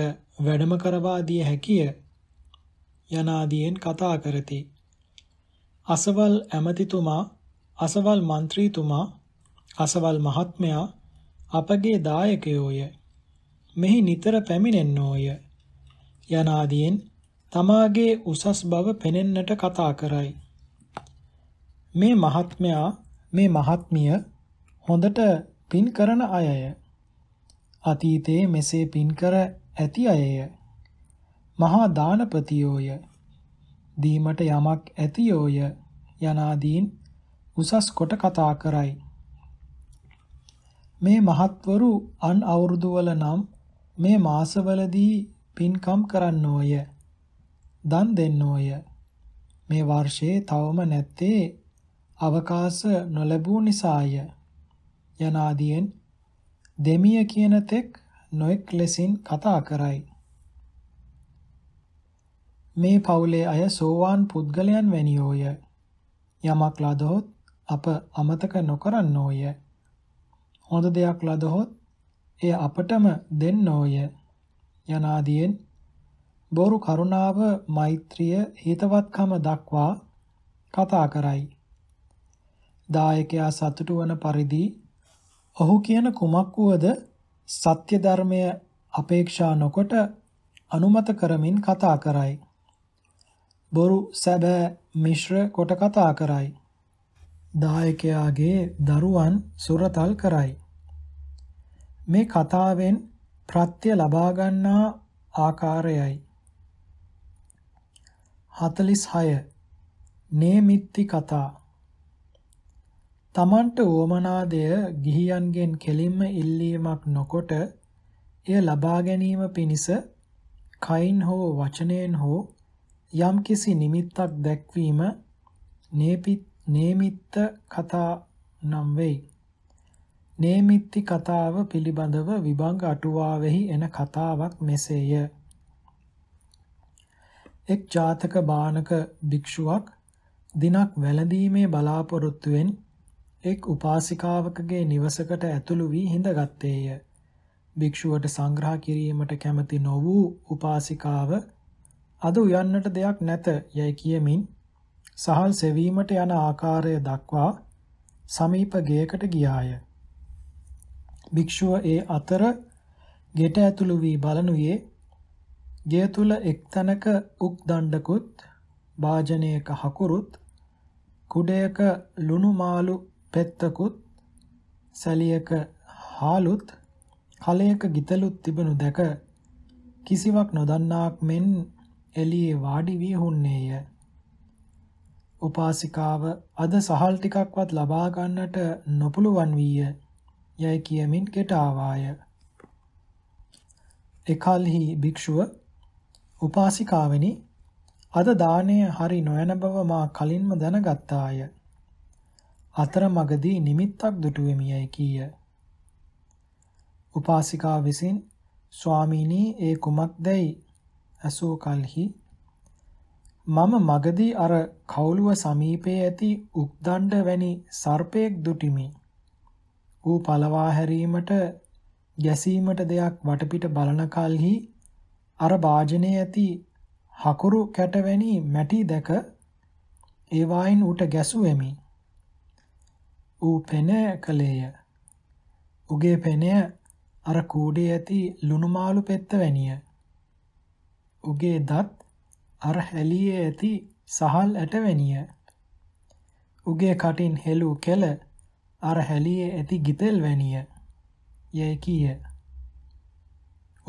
වැඩම කරවා දිය හැකිය යනාදීන් කතා කරති. අසවල් ඇමතිතුමා, අසවල් മന്ത്രിතුමා, අසවල් මහත්මයා අපගේ දායකයෝය, මෙහි නිතර පැමිණෙන්නෝය යනාදීන් තමාගේ උසස් බව පෙනෙන්නට කතා කරයි. මේ මහත්මයා, මේ මහත්මිය හොඳට පින් කරන අයය. අතීතයේ මෙසේ පින් කර ඇති අයය. මහා දානපතියෝය. දීමට යමක් ඇතියෝය යනාදීන් උසස් කොට කතා කරයි. මේ මහත්වරු අන් අවුරුදුවල නම් මේ මාසවලදී පින්කම් කරන්නෝය, දන් දෙන්නෝය. මේ වර්ෂයේ තවම නැත්තේ අවකාශ නොලැබූ නිසාය යනාදීන් දෙමිය කියන තෙක් නොඑක් ලෙසින් කතා කරයි. මේ පවුලේ අය සෝවාන් පුද්ගලයන් වැනියෝය. යමක් ලදහොත් අප අමතක නොකරන්නෝය. හොඳ දෙයක් ලදහොත් එය අපටම දෙන්නෝය යනාදීන් බොරු, කරුණාව, මෛත්‍රිය, හිතවත්කම දක්වා කතා කරයි. දායකයා සතුටු වන පරිදි ඔහු කියන කුමක් වුවද සත්‍ය ධර්මය අපේක්ෂා නොකොට අනුමත කරමින් කතා කරයි. බොරු, සැබෑ, මිශ්‍ර කොට කතා කරයි. දායකයාගේ දරුවන් සුරතල් කරයි. මේ කතාවෙන් ප්‍රත්‍ය ලබා ගන්නා ආකාරයයි. හතළිස් හය. නේමිත්ති කතා. තමන්ට ඕමනාදය ගිහියන්ගෙන් කෙලින්ම ඉල්ලීමක් නොකොට එය ලබා ගැනීම පිණිස කයින් හෝ වචනයෙන් හෝ යම්කිසි නිමිත්තක් දැක්වීම නේමිත්ත කතා නම් වෙයි. නේමිත්ති කතාව පිළිබඳව විභංග අටුවාවෙහි එන කතාවක් මෙසේය. එක් ජාතක භාණක භික්ෂුවක් දිනක් වැළඳීමේ බලාපොරොත්තුවෙන් එක් උපාසිකාවකගේ නිවසකට ඇතුළු වී හිඳගත්තේය. භික්ෂුවට සංග්‍රහ කිරීමට කැමති නොවූ උපාසිකාව අද උයන්නට දෙයක් නැත යයි කියමින් සහල් සෙවීමට යන ආකාරය දක්වා සමීප ගෙයකට ගියාය. භික්ෂුව ඒ අතර ගෙට ඇතුළු වී බලනුයේ ගෙය තුල එක් තැනක උක් දණ්ඩකුත් භාජනයක හකුරුත් කුඩයක ලුණු මාළු පෙත්තකුත් සැලියක හාලුත් කලයක ගිතලුත් තිබෙනු දැක කිසිවක් නොදන්නාක් මෙන් එළියේ වාඩි වී හුන්නේය. උපාසිකාව අද සහල් ටිකක්වත් ලබා ගන්නට නොපුළුවන් වීය යයි කියමින් ගෙට ආවාය. එකල්හි භික්ෂුව උපාසිකාවෙනි, අද දානය හරි නොයන බව මා කලින්ම දැනගත්තාය. අතරමඟදී නිමිත්තක් දුටුවෙමියයි කීය. උපාසිකා විසින් ස්වාමීනි, ඒ කුමක්දයි අසෝ කල්හි මම මගදී අර කවුළුව සමීපයේ ඇති උක්දණ්ඩ වැනි සර්පයෙක් දුටිමි. ඌ පළවා හැරීමට ගැසීමට දෙයක් වටපිට බලන කල්හි අර භාජනයේ ඇති හකුරු කැටවැනි මැටි දැක ඒ වයින් ඌට ගැසුවෙමි. ඌ පෙනේ කලේය. ඌගේ පෙනේ අර කූඩේ ඇති ලුණු මාළු පෙත්ත වැනිය. ඌගේ දත් අර හැලියේ ඇති සහල් ඇට වැනිය. ඌගේ කටින් හෙළූ කෙළ අර හැලියේ ඇති ගිතෙල් වැනිය යයි කීය.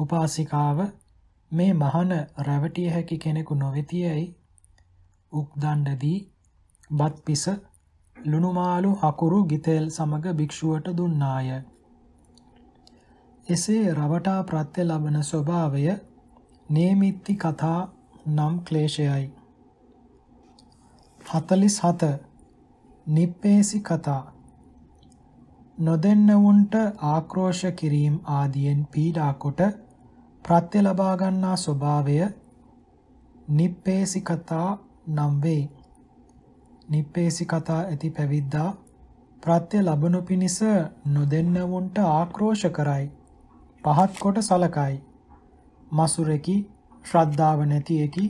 උපාසිකාව මේ මහන රැවටිය හැකි කෙනෙකු නොවෙතියයි උක්දණ්ඩදී බත් පිස ලුණුමාළු හකුරු ගිතෙල් සමග භික්ෂුවට දුන්නාය. එසේ රවටා ප්‍රත්‍ය ලබන ස්වභාවය නේමිත්ති කතා නම් ක්ලේශයයි. හතළිස් හත නිප්පේසි කතා නොදෙන්නවුන්ට ආක්‍රෝෂ කිරීම ආදියෙන් පීඩා කොට ප්‍රත්‍ය ලබා ගන්නා ස්වභාවය නිප්පේසිකතා නම් වේ. නිප්පේසිකතා ඇති පැවිද්දා ප්‍රත්‍ය ලැබුණු පිණිස නොදෙන්නවුන්ට ආක්‍රෝෂ කරයි, පහත් කොට සලකයි. මසුරෙකි, ශ්‍රද්ධාව නැතියෙකි,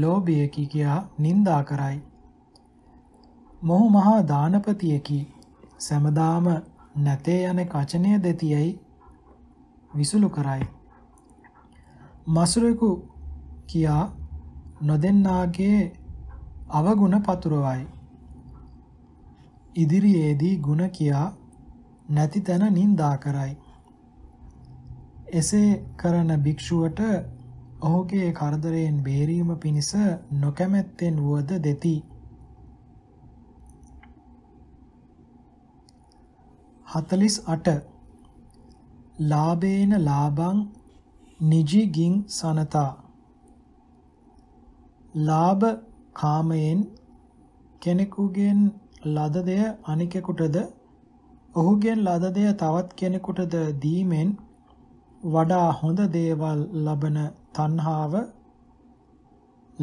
ලෝභියෙකි කියා නිඳා කරයි. මොහු මහා දානපතියෙකි, සමදාම නැතේ යන කචනය දෙතියයි විසුලු කරයි. මසුරෙකු කියා නොදෙන්නාගේ අවගුණ පතුරවයි. ඉදිරියේදී ගුණ කියා නැති තැන නින්දා කරයි. එසේ කරන භික්ෂුවට ඔහුගේ කරදරයෙන් බේරීම පිණිස නොකමැත්තෙන් වුවද දෙති. හතළිස් අට ලාභේන ලාභං නිජි ගින් සනතා ලාභ කාමයෙන් කෙනෙකුගෙන් ලද දෙය අනිකෙකුටද ඔහුගෙන් ලද දෙය තවත් කෙනෙකුටද දීමෙන් වඩා හොඳ දේවල් ලබන තණ්හාව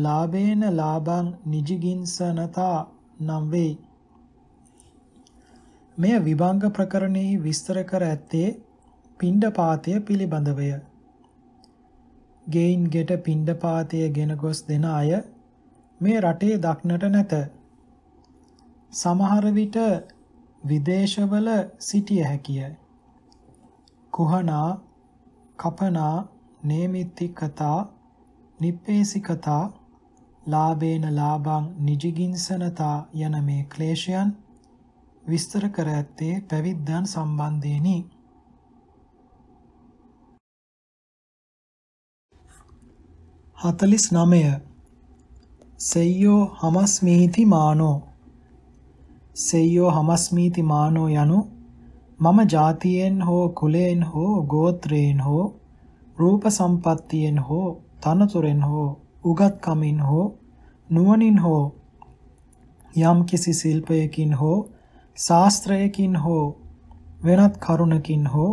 ලාභේන ලාභං නිජි ගින් සනතා නම් වේ. මෙය විභංග ප්‍රකරණෙහි විස්තර කර ඇත්තේ පිණ්ඩපාතය පිළිබඳවය. ගෙයින් ගෙට පිණ්ඩපාතය ගෙන ගොස් දෙන අය මේ රටේ දක්නට නැත. සමහර විට විදේශවල සිටිය හැකිය. කුහනා, කපනා, නේමිත්තිකතා, නිප්පේසිකතා, ලාභේන ලාභං නිජිගින්සනතා යන මේ ක්ලේශයන් විස්තර කර ඇත්තේ පැවිද්දන් සම්බන්ධයෙනි. හතළිස් නවය සෙය්‍යෝ හමස්මීති මානෝ සෙය්‍යෝ හමස්මීති මානෝ යනු මම ජාතියෙන් හෝ කුලයෙන් හෝ ගෝත්‍රයෙන් හෝ රූප සම්පත්තියෙන් හෝ තනතුරෙන් හෝ උගත්කමින් හෝ නුවණින් හෝ යම් කිසි ශිල්පයකින් හෝ ශාස්ත්‍රයකින් හෝ වෙනත් කරුණකින් හෝ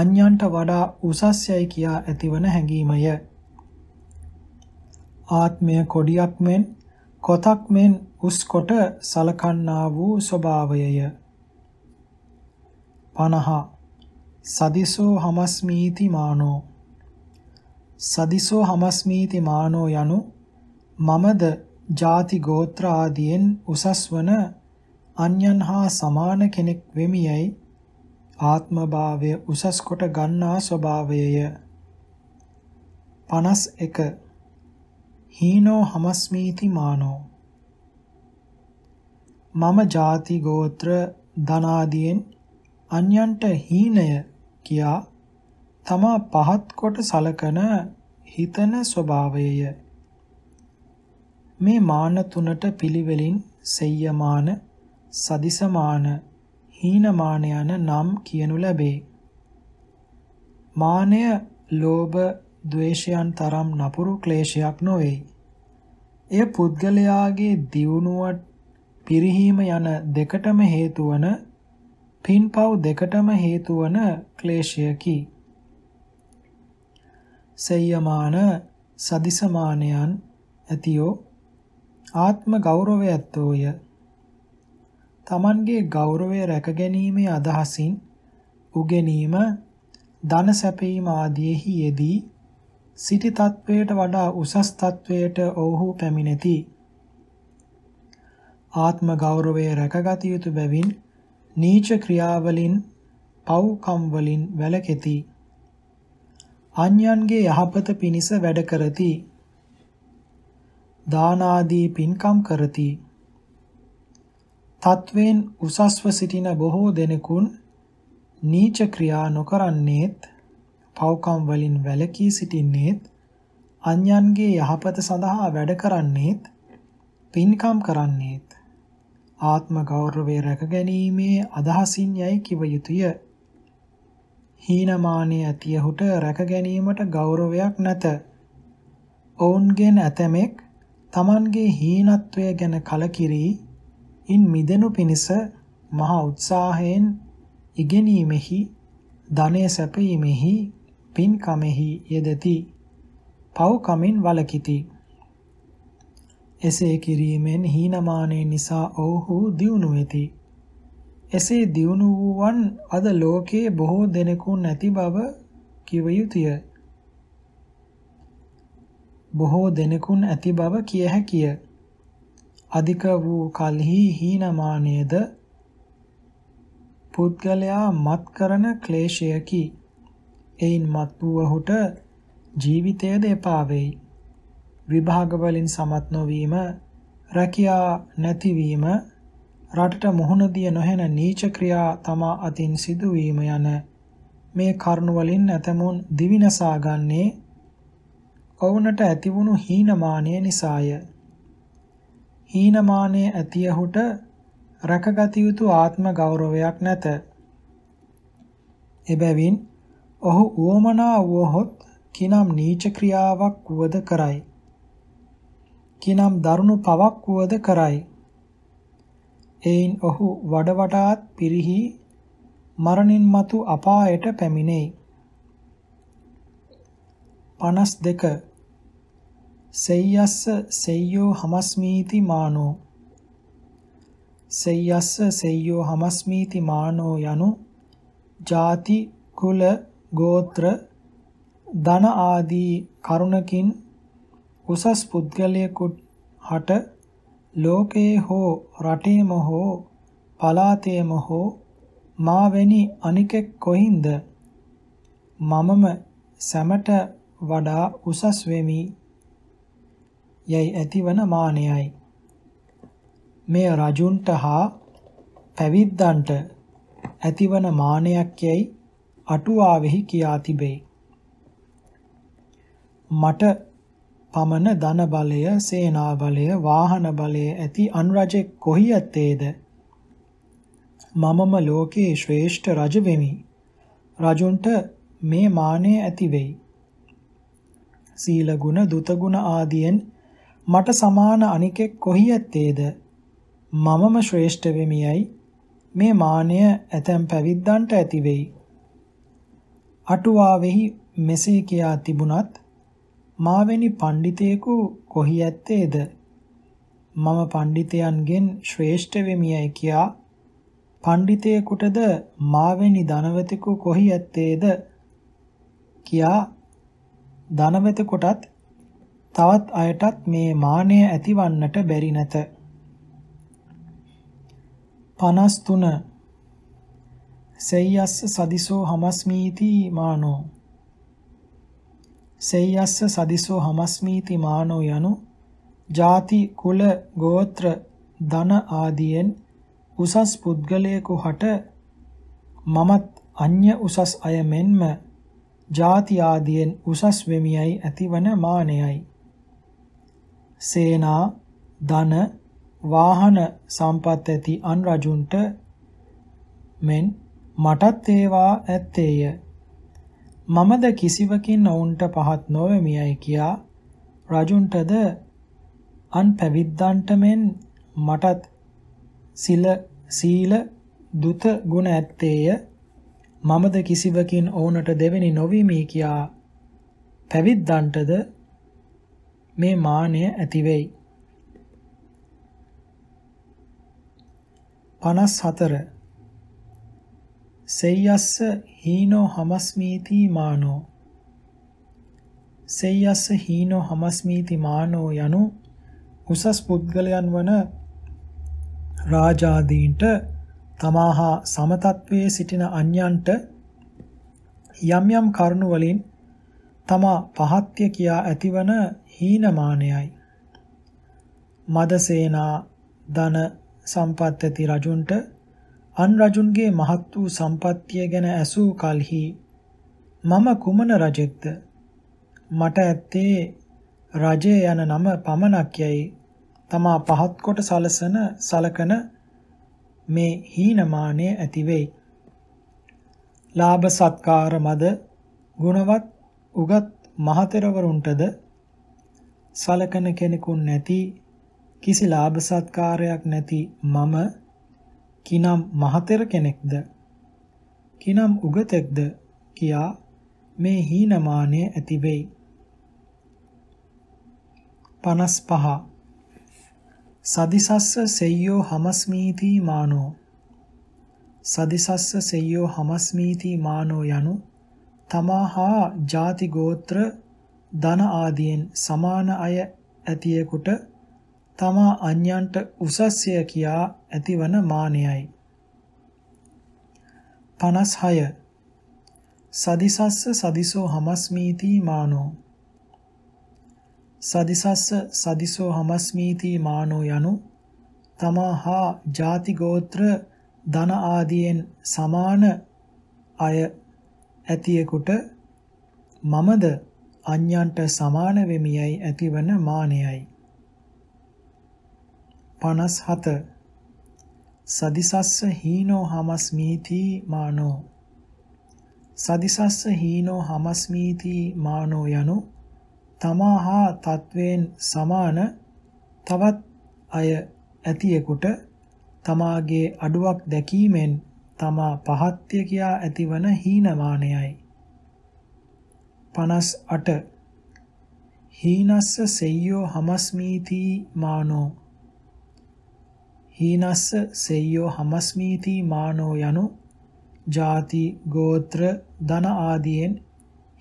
අන්‍යන්ට වඩා උසස් යයි කියා ඇතිවන හැඟීමය. ආත්මය කොඩියක් මෙන් කොතක් මෙන් උස්කොට සලකන්නා වූ ස්වභාවයය. පනහ සදිසෝ හමස්මීති මානෝ. සදිසෝ හමස්මීති මානෝ යනු මමද ජාති ගෝත්‍ර ආදියෙන් උසස් වන අන්‍යන් හා සමාන කෙනෙක් වෙමියයි ආත්මභාවය උසස් කොට ගන්නා ස්වභාවයය. පනස් එක හීනෝ හමස්මීති මානෝ. මම ජාති ගෝත්‍ර ධනාදියෙන් අන්‍යන්ට හීනය කියා තමා පහත් කොට සලකන හිතන ස්වභාවයය. මේ මාන තුනට පිළිවෙලින් සෙය්‍යමාන, සදිසමාන, හීනමාන යන නම් කියනු ලැබේ. මානය ලෝභ, ද්වේෂයන් තරම් නපුරු ක්ලේශයක් නොවේ. එය පුද්ගලයාගේ දියුණුවට පිරිහීම යන දෙකටම හේතු වන පින්පව් දෙකටම හේතු වන ක්ලේශයකි. සෙය්‍යමාන සදිසමානයන් ඇතියෝ ආත්ම ගෞරවය ඇත්තෝය. තමන්ගේ ගෞරවය රැකගැනීමේ අදහසින් උගෙනීම, ධන සැපීම ආදීෙහි යෙදී සිටි තත්වයට වඩා උසස් තත්වයට ඔවුහු පැමිණෙති. ආත්ම ගෞරවය රැකගත යුතු බැවින් නීච ක්‍රියාවලින්, පව්කම් වලින් වැළකෙති. අන්‍යයන්ගේ යහපත පිණිස වැඩ කරති. දාන ආදී පින්කම් කරති. තත්වෙන් උසස්ව සිටින බොහෝ දෙනෙකුන් නීච ක්‍රියා නොකරන්නේත්, පව්කම් වලින් වැළකී සිටින්නේත්, අන්‍යයන්ගේ යහපත සඳහා වැඩ කරන්නේත්, පින්කම් කරන්නේත් ආත්ම ගෞරවය රැක ගැනීමේ අදහසින් යයි කිව යුතුය. හීනමානය ඇතියහුට රැක ගැනීමට ගෞරවයක් නැත. ඔවුන්ගෙන් ඇතැමෙක් තමන්ගේ හීනත්වය ගැන කලකිරී ඉන් මිදෙනු පිණිස මහා උත්සාහයෙන් ඉගෙනීමෙහි, ධනය සැපීමෙහි, පින්කමෙහි යෙදති. පව්කමින් වළකිති. එසේ කිරීමෙන් හීනමානය නිසා ඔවුහු දියුණු වෙති. එසේ දියුණු වූවන් අද ලෝකයේ බොහෝ දෙනෙකු නැති බව කිව යුතුය. බොහෝ දෙනෙකුන් ඇති බව කිය හැකිය. අධික වූ කල්හි හීනමානයද පුද්ගලයා මත් කරන ක්ලේශයකි. එයින් මත් වූහුට ජීවිතයද එපා වෙයි. විභාගවලින් සමත් නොවීම, රැකියා නැතිවීම, රටට මුහුණ දිය නොහැන නීච ක්‍රියා තමා අතින් සිදුවීම යන මේ කරුණු වලින් ඇතමුන් දිවිනසා ගන්නේ ඔවුන්ට ඇතිවුණු හීනමානය නිසාය. හීනමානය ඇතියහුට රැකගත යුතු ආත්ම ගෞරවයක් නැත. එබැවින් ඔහු උවමනා වුවහොත් කිනම් නීච ක්‍රියාවක් වුවද කරයි. කිනම් දරුණු පවක් වුවද කරයි. එයින් ඔහු වඩවටාත් පිරිහි මරණින් මතු අපායට පැමිණෙයි. පනස් දෙක සෙය්‍යස්ස සෙය්‍යෝ හමස්මීති මානෝ. සෙය්‍යස්ස සෙය්‍යෝ හමස්මීති මානෝ යනු ජාති, කුල, ගෝත්‍ර, ධන ආදී කරුණකින් උසස් පුද්ගලයෙකුට හට ලෝකයේ හෝ රටේම හෝ පලාතේම හෝ මාවැනි අනිකෙක් කොහින්ද මමම සැමට වඩා උසස් වෙමි යයි ඇතිවන මානයයි. මෙය රජුන්ට හා පැවිද්දන්ට ඇතිවන මානයක් යයි අටුවාවෙහි කියා තිබේ. මට පමණ ධන බලය, සේනා බලය, වාහන බලය ඇති අනුරජෙක් කොහි ඇත්තේද? මමම ලෝකේ ශ්‍රේෂ්ඨ රජ වෙමි. රජුන්ට මේ මානය ඇති වෙයි. සීල ගුණ, දුත ගුණ ආදියෙන් මට සමාන අනිකෙක් කොහි ඇත්තේද? මමම ශ්‍රේෂ්ඨ වෙමියයි මේ මානය ඇතැම් පැවිද්දන්ට ඇති වෙයි. අටුවාවෙහි මෙසේ කියා තිබුණත් මාවැනි පණ්ඩිතයෙකු කොහි ඇත්තේද? මම පණ්ඩිතයන්ගෙන් ශ්‍රේෂ්ඨ වෙමියයි කියා පණ්ඩිතයෙකුටද මාවෙනි ධනවතෙකු කොහි ඇත්තේද කියා ධනවතෙකුටත් තවත් අයටත් මේ මානය ඇතිවන්නට බැරි නැත. පනස් තුන සෙය්‍යස්ස සදිසෝ හමස්මීති මානෝ සෙය්‍යස්ස සදිසෝ හමස්මීති මානෝ යනු ජාති කුල ගෝත්‍ර ධන ආදීන් උසස් පුද්ගලයෙකු හට මමත් අන්‍ය උසස් අය මෙන්ම ජාති ආදීන් උසස් වෙමියයි ඇතිවන මානයයි. සේනා ධන වාහන සම්පත් ඇති අන් රජුන්ට මෙන් මටත් ඒවා ඇත්තේය. මමද කිසිවකින් ඔවුන්ට පහත් නොවමියයි කියා රජුන්ටද අන් පැවිද්දන්ට මෙන් මටත් සිල සීල දුත ගුණ ඇත්තේය. මමද කිසිවකින් ඔවුන්ට දෙවෙනි නොවිමි කියා පැවිද්දන්ටද මේ මානය ඇතිවෙයි. පනස් හතර සෙය්‍යස්ස හීනෝ හමස්මීති මානෝ සෙය්‍යස්ස හීනෝ හමස්මීති මානෝ යනු උසස් පුද්ගලයන් වන රාජාදීන්ට තමාහා සමතත්වයේ සිටින අන්‍යන්ට යම් යම් කරුණු වලින් තමා පහත්ය කියා ඇතිවන හීනමානයයි. මදසේනා ධන සම්පත් ඇති රජුන්ට අන් රජුන්ගේ මහත් වූ සම්පත්තිය ගැන ඇසූ කල්හි මම කුමන රජෙක්ද මට ඇත්තේ රජය යන නම පමණක් යයි තමා පහත් කොට සලසන සලකන මේ හීනමානය ඇතිවෙයි. ලාභ සත්කාර මද ගුණවත් උගත් මහතෙරවරුන්ටද සලකන කෙනෙකු නැති කිසි ලාභ සත්කාරයක් නැති මම කිනම් මහතෙර කෙනෙක්ද කිනම් උගතෙක්ද කියා මේ හීනමානය ඇතිවෙයි. පනස් පහ සදිසස්ස සෙය්‍යෝ හමස්මීති මානෝ සදිසස්ස සෙය්‍යෝ හමස්මීති මානෝ යනු තමා හා ජාති ගෝත්‍ර ධන ආදීන් සමාන අය ඇතියෙකුට තමා අන්‍යන්ට උසස්ය කියා ඇතිවන මානයයි. පනස් හය සදිසස්ස සදිසෝ හමස්මීති මානෝ සදිසස්ස සදිසෝ හමස්මීති මානෝ යනු තමා හා ජාති ගෝත්‍ර ධන ආදීන් සමාන අය ඇතියෙකුට මමද අන්‍යන්ට සමාන වෙමියයි ඇතිවන මානයයි. පනස් හත සදිසස්ස හීනෝ හමස්මීති මානෝ සදිසස්ස හීනෝ හමස්මීති මානෝ යනු තමා හා තත්වයෙන් සමාන තවත් අය ඇතියෙකුට තමාගේ අඩුවක් දැකීමෙන් තමා පහත්ය කියා ඇතිවන හීනමානයයි. පනස් අට හීනස්ස සෙය්‍යෝ හමස්මීති මානෝ හීනස්ස සෙය්‍යෝ හමස්මීති මානෝ යනු ජාති ගෝත්‍ර ධන ආදීන්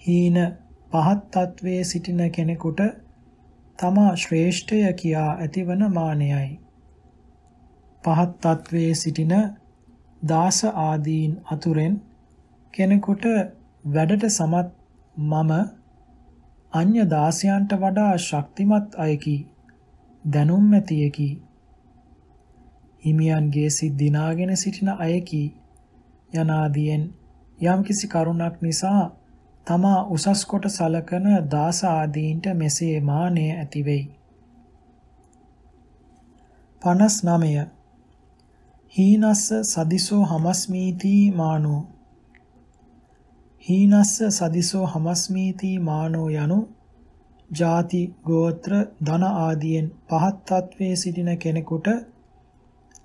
හීන පහත් තත්වයේ සිටින කෙනෙකුට තමා ශ්‍රේෂ්ඨය කියා ඇතිවන මානයයි. පහත් තත්වයේ සිටින දාස ආදීන් අතුරෙන් කෙනෙකුට වැඩට සමත් මම අන්‍ය දාසයන්ට වඩා ශක්තිමත් අයකි දැනුම් ඇතියකි හිමියන්ගේ සිත් දිනාගෙන සිටින අයකි යනාදීන් යම්කිසි කරුණක් නිසා තමා උසස් කොට සලකන දාස ආදීන්ට මෙසේ මානය ඇතිවෙයි. පනස් නවය හීනස්ස සදිසෝ හමස්මීති මානෝ හීනස්ස සදිසෝ හමස්මීති මානෝ යනු ජාති ගෝත්‍ර ධන ආදීන් පහත් තත්වයේ සිටින කෙනෙකුට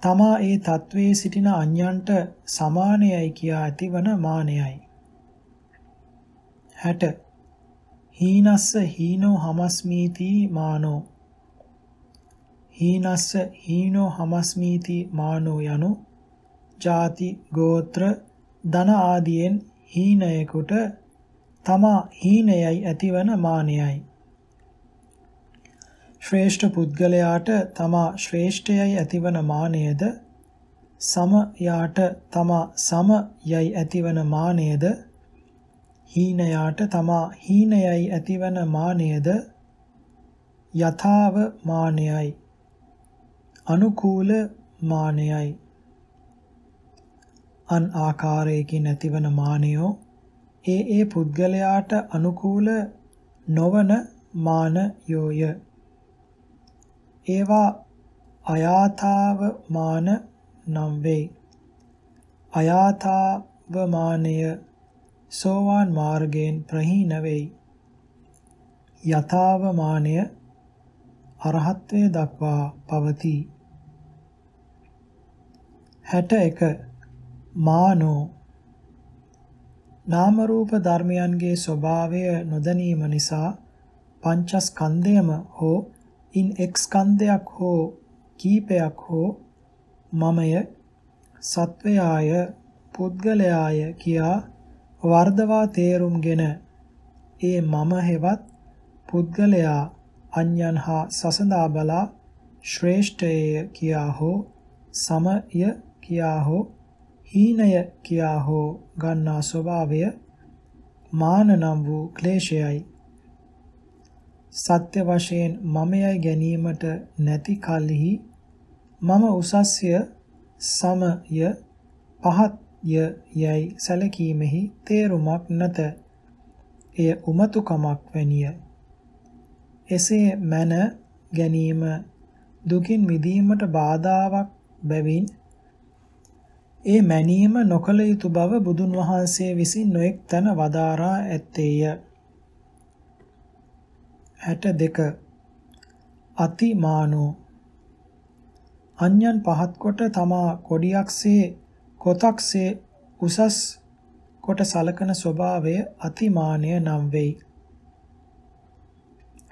තමා ඒ තත්වයේ සිටින අන්‍යන්ට සමානයයි කියා ඇතිවන මානයයි. හැට හීනස්ස හීනෝ හමස්මීති මානෝ හීනස්ස හීනෝ හමස්මීති මානෝ යනු ජාති ගෝත්‍ර ධන ආදීන් හීනයෙකුට තමා හීනයයි ඇතිවන මානයයි. ශ්‍රේෂ්ඨ පුද්ගලයාට තමා ශ්‍රේෂ්ඨයයි ඇතිවන මානයද, සමයාට තමා සමයයි ඇතිවන මානයද, හීනයාට තමා හීනයයි ඇතිවන මානයද යථාව මානයයි, අනුකූල මානයයි. අන් ආකාරයකින් ඇතිවන මානයෝ ඒ ඒ පුද්ගලයාට අනුකූල නොවන මානයෝය. ඒවා අයථාව මාන නම් වේ. අයථාව මානය සෝවාන් මාර්ගයෙන් ප්‍රහීන වේ. යථාව මානය අරහත්වය දක්වා පවතී. හැට එක. මානෝ නාම රූප ධර්මයන්ගේ ස්වභාවය නොදැනීම නිසා පංචස්කන්ධයම හෝ ඉන් එක් ස්කන්ධයක් හෝ කීපයක් හෝ මමය, සත්වයාය, පුද්ගලයාය කියා වර්ධවා තේරුම්ගෙන ඒ මම හෙවත් පුද්ගලයා අන්‍යයන් හා සසඳා බලා ශ්‍රේෂ්ඨය කියා හෝ සමය කියා හෝ හීනය කියා හෝ ගන්නා ස්වභාවය මාන නම් වූ ක්ලේශයයි. සත්‍ය වශයෙන් මමයයි ගැනීමට නැති කලෙහි මම උසස්ය, සමය, පහත්ය යයි සැලකීමෙහි තේරුමක් නැත. එය උමතුකමක් වැනිය. එසේ මැන ගැනීම දුකින් මිදීමට බාධාවක් බැවින් ඒ මැනීම නොකළ යුතු බව බුදුන් වහන්සේ විසින් නොඑක් තැන වදාරා ඇත්තේය. හැට දෙක. අතිමානෝ අන්‍යන් පහත් කොට තමා කොඩියක්සේ කොතක්සේ උසස් කොට සලකන ස්වභාවය අතිමානය නම් වෙයි.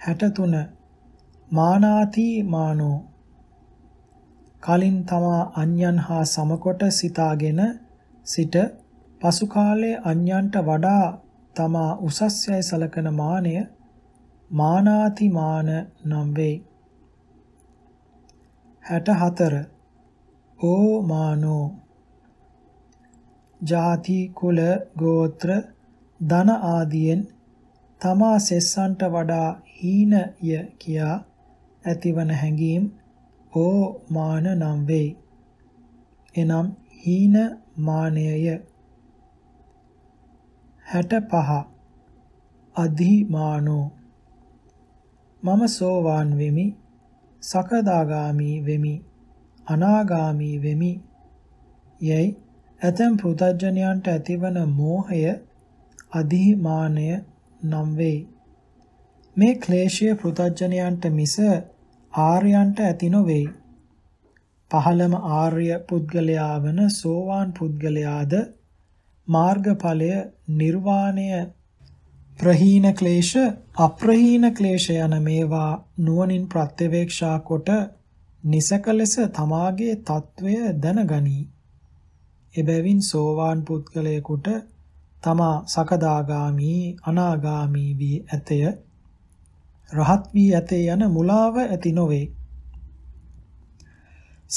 හැට තුන. මානාති මානෝ කලින් තමා අන්‍යන් හා සමකොට සිතාගෙන සිට පසු කාලයේ අන්‍යන්ට වඩා තමා උසස් යයි සලකන මානය මානාති මාන නම් වේ. හැට හතර. ඕ මානෝ ජාති කුල ගෝත්‍ර ධන ආදීන් තමා සෙස්සන්ට වඩා හීනය කියා ඇතිවන හැඟීම් ඕ මාන නම් වේ. එනම් හීන මානයය. හැට පහ. අධිමානෝ මම සෝවාන් වෙමි, සකදාගාමි වෙමි, අනාගාමි වෙමි යයි ඇතැම් පෘථග්ජනයන්ට ඇතිවන මෝහය අධිමානය නම් වේ. මේ ක්ලේශය පෘථග්ජනයන්ට මිස ආර්යයන්ට ඇති නොවේ. පහළම ආර්ය පුද්ගලයා වන සෝවාන් පුද්ගලයාද මාර්ගඵලය නිර්වාණය ප්‍රහීන ක්ලේශ අප්‍රහීන ක්ලේශ යන මේවා නුවණින් ප්‍රත්‍යවේක්ෂා කොට නිසක ලෙස තමාගේ තත්වය දැනගනී. එබැවින් සෝවාන් පුද්ගලයෙකුට තමා සකදාගාමි, අනාගාමි වී ඇතය, රහත් වී ඇතේ යන මුලාව ඇති නොවේ.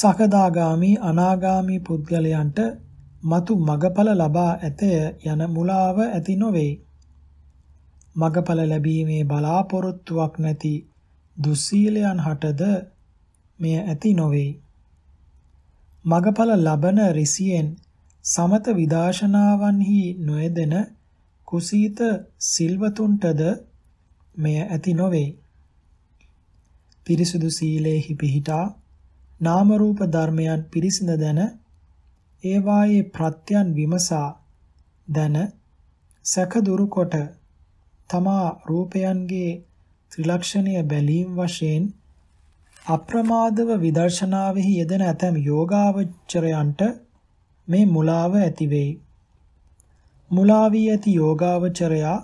සකදාගාමි, අනාගාමි පුද්ගලයන්ට මතු මගඵල ලබා ඇතය යන මුලාව ඇති නොවේ. මගඵල ලැබීමේ බලාපොරොත්තුවක් නැති දුස්සීලයන් හටද මෙය ඇති නොවේ. මගඵල ලබන රිසියෙන් සමත විදර්ශනාවන්හි නොයදෙන කුසීත සිල්වතුන්ටද මෙය ඇති නොවේ. පිරිසුදු සීලෙහි පිහිටා නාම රූප ධර්මයන් පිරිසිඳ දැන ඒවායේ ප්‍රත්‍යයන් විමසා දැන සැක දුරු කොට තමා රූපයන්ගේ ත්‍රිලක්ෂණීය බැලීම් වශයෙන් අප්‍රමාදව විදර්ශනාවෙහි යෙදෙන ඇතැම් යෝගාවචරයන්ට මේ මුලාව ඇති වෙයි. මුලා වී ඇති යෝගාවචරයා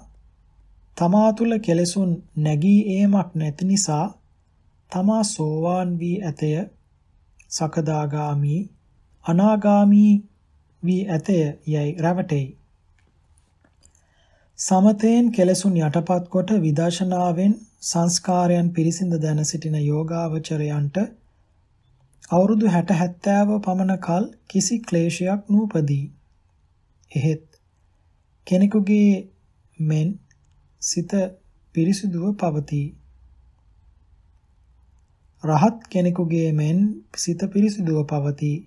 තමා තුළ කෙලෙසුන් නැගී ඒමක් නැති නිසා තමා සෝවාන් වී ඇතය, සකදාගාමි, අනාගාමි වී ඇතය යයි රැවටෙයි. සමතයෙන් කෙලෙසුන් යටපත් කොට විදර්ශනාවෙන් සංස්කාරයන් පිරිසිඳ දැන සිටින යෝගාවචරයන්ට අවුරුදු හැට හැත්තෑව පමණ කල් කිසි ක්ලේශයක් නූපදී. එහෙත් කෙනෙකුගේ මෙන් සිත පිරිසිදුව පවතී. රහත් කෙනෙකුගේ මෙන් සිත පිරිසිදුව පවතී.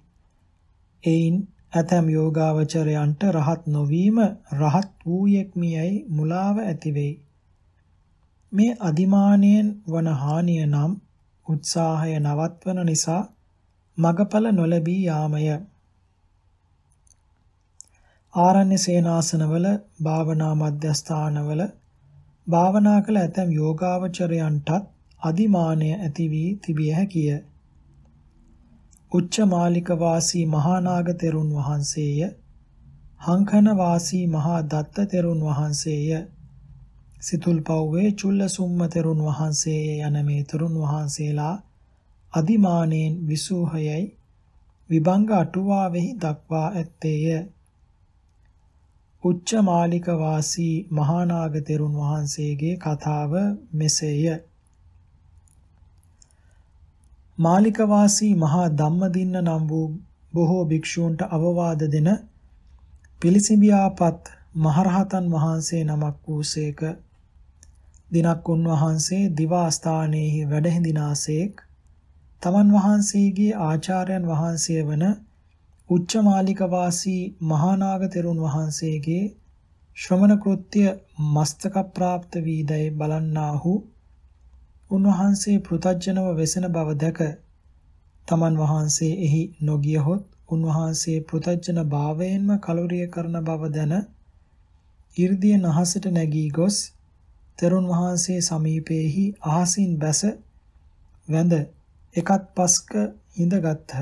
එයින් ඇතැම් යෝගාවචරයන්ට රහත් නොවීම රහත් වූයෙක් මියයි මුලාව ඇතිවෙයි. මේ අධිමානයෙන් වන හානිය නම් උත්සාහය නවත්වන නිසා මගඵල නොලැබී යාමය. ආරණ්‍ය සේනාසනවල භාවනා මධ්‍යස්ථානවල භාවනා කළ ඇතැම් යෝගාවචරයන්ටත් අධිමානය ඇති වී තිබිය හැකිය. උච්ච මාලික වාසී මහානාග තෙරුන් වහන්සේය, හංකන වාසී මහා දත්ත තෙරුන් වහන්සේය, සිතුල්පව්වේ චුල්ලසුම්ම තෙරුන් වහන්සේය යන මේ තෙරුන් වහන්සේලා අධිමානයෙන් විසූහයයි විභංග අටුවාවෙහි දක්වා ඇත්තේය. උච්ච මාලික වාසී මහානාග තෙරුන් වහන්සේගේ කතාව මෙසේය. මාලික වාසී මහා ධම්මදින්න නම් වූ බොහෝ භික්ෂූන්ට අවවාද දෙන පිළිසිඹියාපත් මහරහතන් වහන්සේ නමක් වූසේක. දිනක් උන්වහන්සේ දිවා ස්ථානයේහි වැඩ හිඳිනාසේක් තමන් වහන්සේගේ ආචාර්යයන් වහන්සේ වන උච්ච මාලික වාසී මහානාග තෙරුන් වහන්සේගේ ශ්‍රමණ කෘත්‍ය මස්තක પ્રાપ્ત වීදේ බලන්නාහු උන්වහන්සේ පෘතජ්ජනව වෙසෙන බව දැක තමන් වහන්සේ එහි නොගියහොත් උන්වහන්සේ පෘතජ්ජන භාවයෙන්ම කලුරිය කරන බව දැන 이르දිය නහසට නැගී ගොස් තෙරුන් වහන්සේ සමීපයේහි අහසින් බැස වැඳ එකත් පස්ක හිඳගත්හ.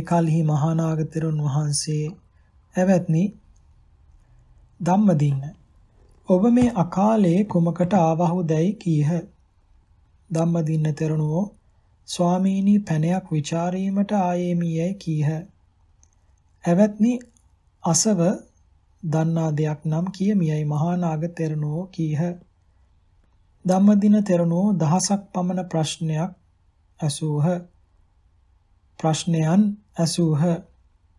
එකල්හි මහානාග තෙරුන් වහන්සේ "ඇවැත්නි ධම්මදින්න, ඔබ මේ අකාලයේ කුමකට ආවහුදැයි කීහ." ධම්මදින්න තෙරණුවෝ "ස්වාමීනි, පැනයක් ਵਿਚාරීමට ආයේමියයි" කීහ. "ඇවැත්නි, අසව දන්නා දෙයක් නම් කියමියයි" මහානාග තෙරණුවෝ කීහ. ධම්මදින්න තෙරණුවෝ දහසක් පමණ ප්‍රශ්නයක් ඇසූහ. ප්‍රශ්නයන් ඇසූහ.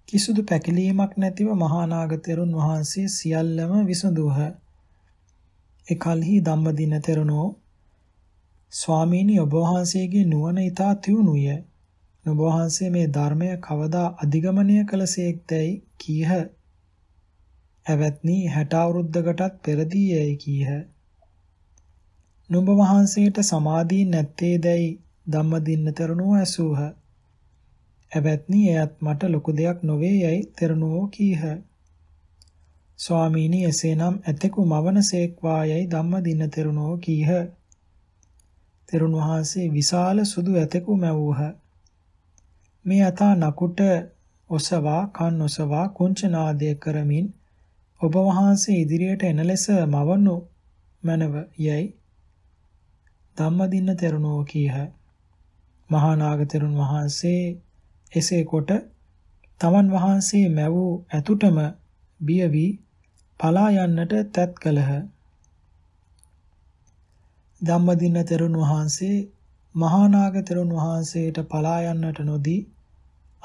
කිසිදු පැකිලීමක් නැතිව මහානාග තෙරුන් වහන්සේ සියල්ලම විසඳුහ. එකල්හි ධම්මදින තෙරණෝ "ස්වාමීනි, ඔබ වහන්සේගේ නුවණ ඊතා තියුණුය. ඔබ වහන්සේ මේ ධර්මය කවදා අධිගමනය කළසේක්දයි" කීහ. "ඇවැත්නි, හැට අවුරුද්දකටත් පෙරදී" යයි කීහ. "නුඹ වහන්සේට සමාධිය නැත්තේදයි" ධම්මදින තෙරණෝ ඇසූහ. "ඇවැත්නි, එයත් මට ලොකු දෙයක් නොවේ" යයි තෙරණුවෝ කීහ. "ස්වාමීනි, එසේනම් ඇතෙකු මවනසේක්වා" යයි ධම්මදින්න තෙරණුවෝ කීහ. තෙරුන් වහන්සේ විශාල සුදු ඇතෙකු මැවූහ. මේ ඇතා නකුට ඔසවා කන් ඔසවා කුංචනාදය කරමින් "ඔබ වහන්සේ ඉදිරියට එන ලෙස මවනු මැනව" යයි ධම්මදින්න තෙරණුවෝ කීහ. මහානාග තෙරුන් වහන්සේ එසේ කොට තමන් වහන්සේ මැවූ ඇතුටම බිය වී පලා යන්නට තැත් කළහ. ධම්මදින්න තෙරුන් වහන්සේ මහානාග තෙරුන් වහන්සේට පලා යන්නට නොදී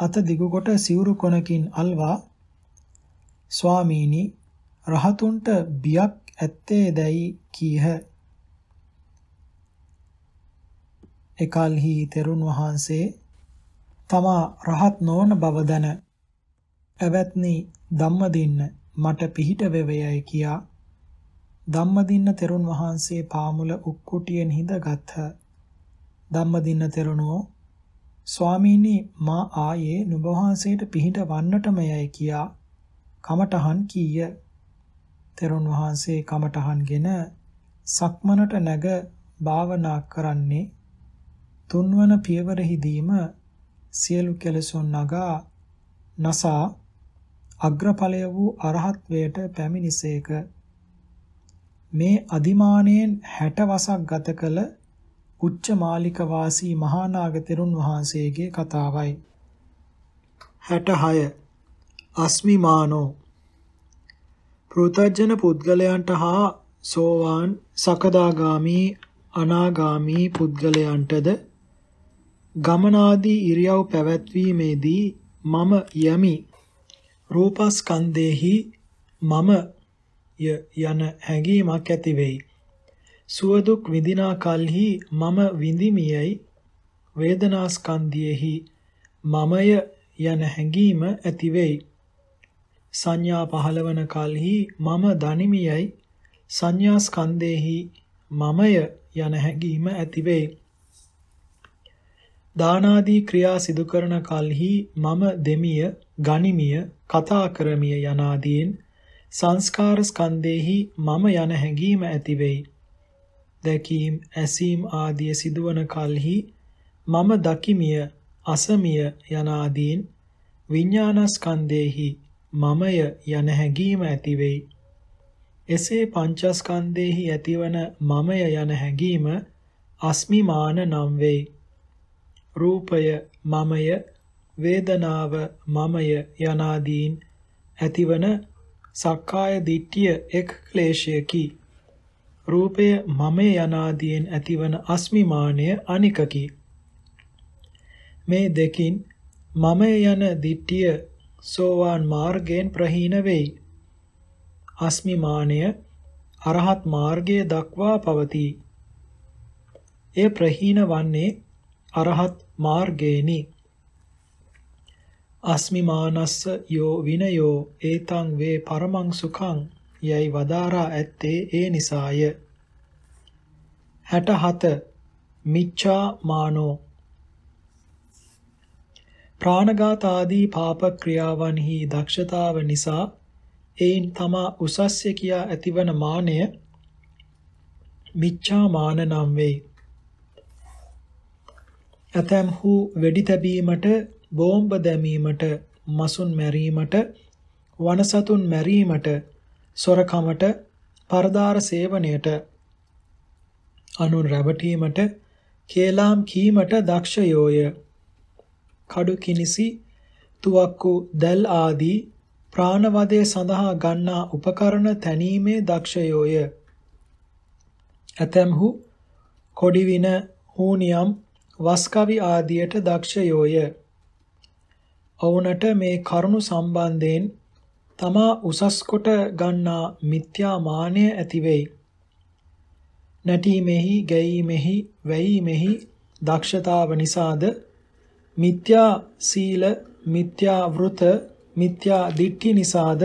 අත දිගු කොට සිවුරු කොනකින් අල්වා "ස්වාමීනි, රහතුන්ට බියක් ඇත්තේදයි" කීහ. එකල්හි තෙරුන් වහන්සේ තමා රහත් නොවන බව දැන "ඇවැත්නි, ධම්මදින්න, මට පිහිට වෙවයයි" කියා ධම්මදින්න තෙරුන් වහන්සේ පාමුල උක්කුටියෙන් හිඳගත්හ. ධම්මදින්න තෙරණෝ "ස්වාමීනි, මා ආයේ නුඹ වහන්සේට පිහිට වන්නටමයයි" කියා කමටහන් කීය. තෙරුන් වහන්සේ කමටහන්ගෙන සක්මනට නැග භාවනා කරන්නේ තුන්වන පියවරෙහිදීම සියලු කෙලෙසුන් නගා නසා අග්‍රඵලය වූ අරහත්වයට පැමිණිසේක. මේ අධිමානයෙන් හැට වසක් ගත කළ උච්ච මාලිකවාසී මහානාග තෙරුන් වහන්සේගේ කතාවයි. හැටහය අස්මිමානෝ පෘථග්ජන පුද්ගලයන්ට හා සෝවාන් සකදාගාමී අනාගාමී පුද්ගලයන්ටද ගමනාදී ඉරියව් පැවැත්වීමේදී මම යමි රූපස්කන්ධෙහි මම යන හැඟීමක් ඇති වෙයි. සුවදුක් විඳිනා කල්හි මම විඳිමියයි වේදනාස්කන්ධයෙහි මමය යන හැඟීම ඇති වෙයි. සංඥා පහළවන කල්හි මම දනිමියයි සංඥාස්කන්ධෙහි මමය යන හැඟීම ඇති වෙයි. දානාදී ක්‍රියා සිදු කරන කල්හි මම දෙමිය ගනිමිය කතා කරමිය යනාදීන් සංස්කාර ස්කන්ධෙහි මම යන හැඟීම ඇති වෙයි. දැකීම් ඇසීම් ආදී සිදුවන කල්හි මම දකිමිය අසමිය යනාදීන් විඥානස්කන්ධෙහි මමය යන හැඟීම ඇති වෙයි. එසේ පංචස්කන්ධෙහි ඇතිවන මමය යන හැඟීම අස්මිමාන නම් වෙයි. රූපය මමය වේදනාව මමය යනාදීන් ඇතිවන සක්කාය දිට්ඨිය එක් ක්ලේශයකි. රූපය මමය යනාදීන් ඇතිවන අස්මිමානය අනිකකි. මේ දෙකින් මමය යන දිට්ඨිය සෝවාන් මාර්ගයෙන් ප්‍රහීන වෙයි. අස්මිමානය අරහත් මාර්ගය දක්වා පවතී. ඒ ප්‍රහීන වන්නේ අරහත් මාර්ගේනි. අස්මිමානස්ස යෝ විනයෝ ඒතං වේ පරමං සුඛං යයි වදාරා ඇත්තේ ඒ නිසාය. හැටහත මිච්ඡා මානෝ ප්‍රාණඝාත ආදී පාප ක්‍රියාවන්හි දක්ෂතාව නිසා එයින් තමා උසස්ය කියා ඇතිවන මානය මිච්ඡා මාන නම් වෙයි. ඇතැම්හු වෙඩි තැබීමට බෝම්බ දැමීමට මසුන් මැරීමට වනසතුන් මැරීමට සොරකමට පරදාර සේවනයට අනුන් රැවටීමට කේලාම් කීමට දක්ෂයෝය. කඩු කිනිසි තුවක්කු දැල් ආදී ප්‍රාණවදය සඳහා ගන්නා උපකරණ තැනීමේ දක්ෂයෝය. ඇතැම්හු කොඩිවින හූනියම් වස්කවි ආදියට දක්ෂයෝය. ඔවුනට මේ කරුණු සම්බන්ධයෙන් තමා උසස් කොට ගන්නා මිත්‍යා මානය ඇති වෙයි. නැටීමේහි ගැයීමේහි වැයීමේහි දක්ෂතාව නිසාද මිත්‍යා සීල මිත්‍යා වෘත මිත්‍යා දිට්ඨි නිසාද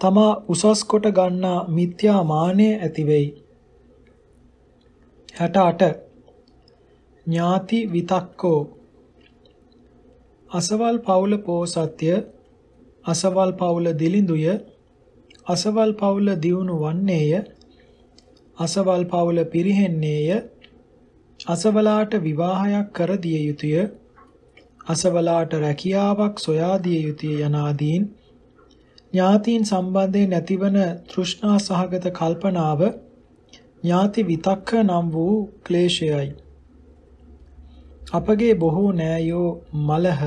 තමා උසස් කොට ගන්නා මිත්‍යා මානය ඇති වෙයි. හැට අට ඥාති විතක්කෝ අසවල් පවුල පෝසත්ය අසවල් පවුල දිලිඳුය අසවල් පවුල දියුණු වන්නේය අසවල් පවුල පිරිහෙන්නේය අසවලාට විවාහයක් කර දිය යුතුය අසවලාට රැකියාවක් සොයා දිය යුතුය යනාදීන් ඥාතීන් සම්බන්ධයෙන් ඇතිවන තෘෂ්ණා සහගත කල්පනාව ඥාති විතක්ක නම් වූ ක්ලේශයයි. අපගේ බොහෝ නෑයෝ මලහ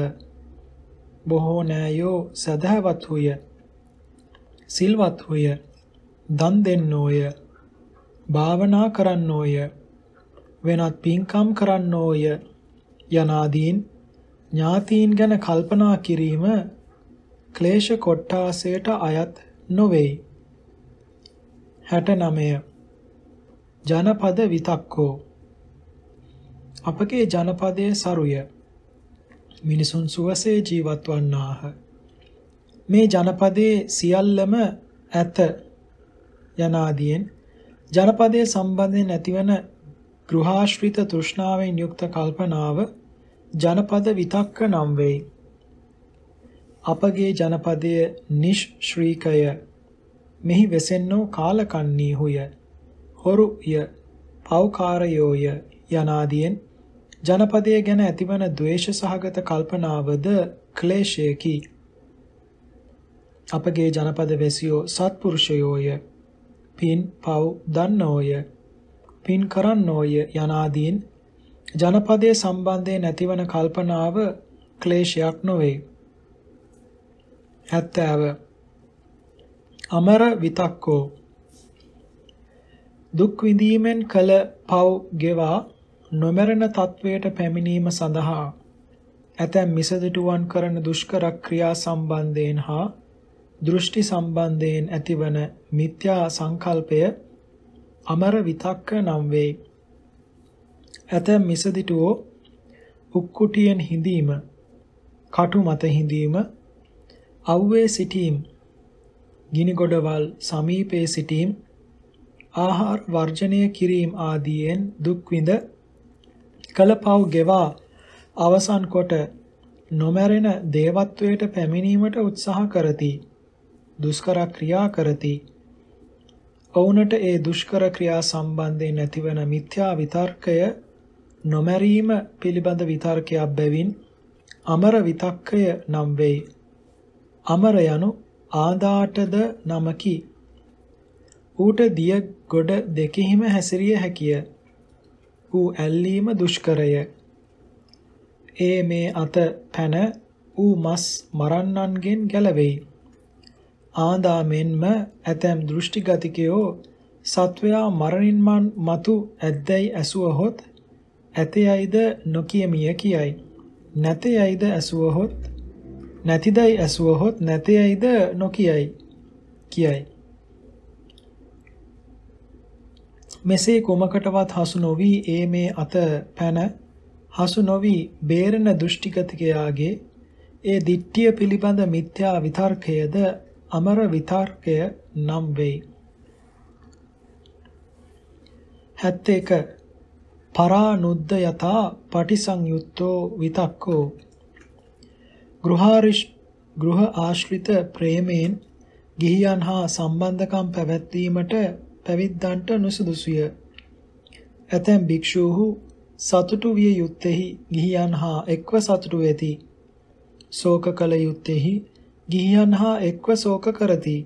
බොහෝ නෑයෝ සදහවත් වූය සිල්වත් වූය දන් දෙන්නෝය භාවනා කරන්නෝය වෙනත් පින්කම් කරන්නෝය යනාදීන් ඥාතීන් ගැන කල්පනා කිරීම ක්ලේශ කොට්ටාසයට අයත් නොවේ. හැට නවය ජනපද විතක්කෝ අපගේ ජනපදයේ සරුය මිනිසුන් සුවසේ ජීවත් වන්නාහ. මේ ජනපදයේ සියල්ලම ඇත යනාදීන් ජනපදයේ සම්බන්ධයෙන් ඇතිවන ගෘහාශ්‍රිත තෘෂ්ණාවෙන් යුක්ත කල්පනාව ජනපද විතක්ක නම් වෙයි. අපගේ ජනපදයේ නිශ්ශ්‍රීකය මෙහි වෙසෙන්නෝ කාලකන්නී හුය හොරුය පෞකාරයෝය යනාදීන් ජනපදය ගැන ඇතිවන ද්වේෂ සහගත කල්පනාවද ක්ලේශයකි. අපගේ ජනපද වැසියෝ සත්පුරුෂයෝය පින් පව් දන්නෝය පින් කරන්නෝය යනාදීන් ජනපදයේ සම්බන්ධයෙන් ඇතිවන කල්පනාව ක්ලේශයක් නොවේ. හැත්තෑව අමර විතක්කෝ දුක් විඳීමෙන් කල පව් ගෙවා නොමරණ තත්වයට පැමිණීම සඳහා ඇතැම් මිසදිටුවන් කරන දුෂ්කර ක්‍රියා සම්බන්ධයෙන් හා දෘෂ්ටි සම්බන්ධයෙන් ඇතිවන මිත්‍යා සංකල්පය අමර විතක්ක නම් වේ. ඇතැම් මිසදිටුවෝ උක්කුටියෙන් හිඳීම, කටු මත හිඳීම, අව්වේ සිටීම, ගිනිගොඩවල් සමීපයේ සිටීම, ආහාර වර්ජනය කිරීම ආදීෙන් දුක් විඳ කලපව් ගෙවා අවසන් කොට නොමැරෙන දේවත්වයට පැමිණීමට උත්සාහ කරති. දුෂ්කර ක්‍රියා කරති. ඔවුනට ඒ දුෂ්කර ක්‍රියා සම්බන්ධයෙන් ඇතිවන මිත්‍යා විතර්කය නොමැරීම පිළිබඳ විතර්කයක් බැවින් අමර විතක්කය නම් වේ. අමර යනු ආදාටද නමකි. ඌට දිය ගොඩ දෙකෙහිම හැසිරිය හැකිය. ඌ ඇල්ලීම දුෂ්කරය. ඒ මේ අත පැන ඌ මස් මරන්නන්ගෙන් ගැලවෙයි. ආදා මෙන්ම ඇතැම් දෘෂ්ටිගතිකයෝ සත්වයා මරණින් මතු ඇද්දැයි ඇසුවහොත් ඇතයයිද නොකියමිය කියයි. නැතයයිද ඇසුවහොත් නැතිදයි ඇසුවහොත් නැතයයිද නොකියයි කියයි. මෙසේ කොමකටවත් හසු නොවී ඒ මේ අත පැන හසු නොවී බේරණ දෘෂ්ටිගතිකයාගේ ඒ දිට්ඨිය පිළිබඳ මිත්‍යා විතර්කයද අමර විතර්කය නම් වෙයි. හත් එක පරානුද්ද යතා පටිසංයුත්තෝ විතක්කෝ ගෘහාරිෂ් ගෘහ ආශ්‍රිත ප්‍රේමයෙන් ගිහියන් හා සම්බන්ධකම් පැවැත්වීමට පැවිද්දන්ට නුසුදුසුය. ඇතැම් භික්ෂූහු සතුටු විය යුත්තේහි ගිහියන් හා එක්ව සතුටු වෙති. ශෝක කළ යුත්තේහි ගිහියන් හා එක්ව ශෝක කරති.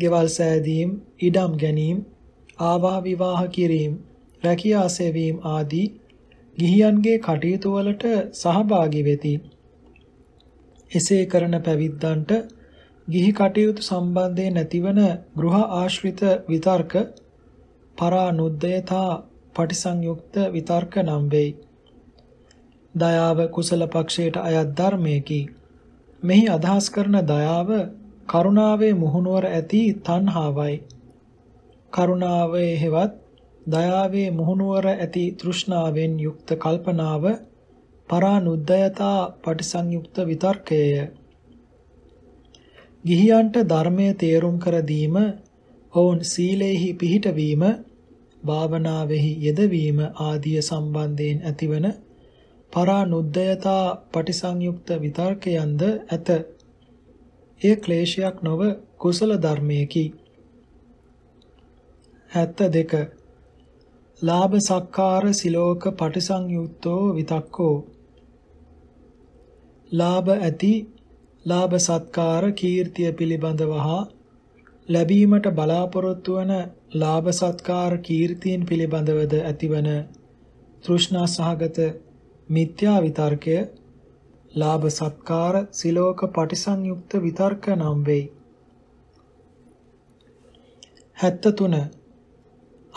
ගෙවල් සෑදීම්, ඉඩම් ගැනීම, ආවා විවාහ කිරීම, රැකියා සෙවීම ආදී ගිහියන්ගේ කටයුතු වලට සහභාගී වෙති. එසේ කරන පැවිද්දන්ට ගිහි කටයුතු සම්බන්ධයෙන් නැතිවන ගෘහ ආශ්‍රිත විතර්ක පරානුද්දයතා පටිසංයුක්ත විතර්ක නම් වෙයි. දයාව කුසල පක්ෂයට අයත් ධර්මයකි. මෙහි අදහස් කරන දයාව කරුණාවේ මුහුණුවර ඇති තණ්හාවයි. කරුණාවේ හෙවත් දයාවේ මුහුණුවර ඇති තෘෂ්ණාවෙන් යුක්ත කල්පනාව පරානුද්දයතා පටිසංයුක්ත විතර්කයේය. ගිහියන්ට ධර්මය තේරුම් කර දීම, ඔවුන් සීලෙහි පිහිටවීම, භාවනාවෙහි යෙදවීම ආදී සම්බන්ධයෙන් ඇතිවන පරානුද්දයතා පටිසංයුක්ත විතර්කයන්ද ඇත. ඒ ක්ලේශයක් නොව කුසල ධර්මයකි. හැත්තෑ දෙක ලාභ සක්කාර සිලෝක පටිසංයුක්තෝ විතක්කෝ ලාභ ඇති ලාභ සත්කාර කීර්තිය පිළිබඳව හා ලැබීමට බලාපොරොත්තු වන ලාභ සත්කාර කීර්තියන් පිළිබඳවද ඇතිවන තෘෂ්ණා සහගත මිත්‍යා විතර්කය ලාභ සත්කාර සිලෝක පටිසංයුක්ත විතර්ක නම් වෙයි. හැත්තෑ තුන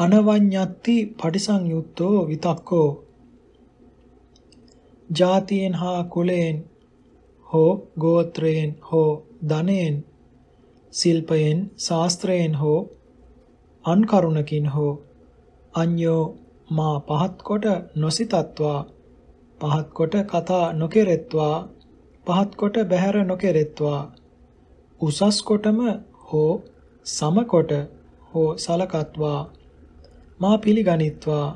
අනවඤ්ඤත්ති පටිසංයුක්තෝ විතක්කෝ ජාතියෙන් හා කුලයෙන් හෝ ගෝත්‍රයෙන් හෝ ධනයෙන් ශිල්පයෙන් ශාස්ත්‍රයෙන් හෝ අන් කරුණකින් හෝ අන්‍යෝ මා පහත් කොට නොසිතත්වා පහත් කොට කතා නොකෙරෙත්වා පහත් කොට බැහැර නොකෙරෙත්වා උසස් කොටම හෝ සම කොට හෝ සලකත්වා මා පිළිගනිත්වා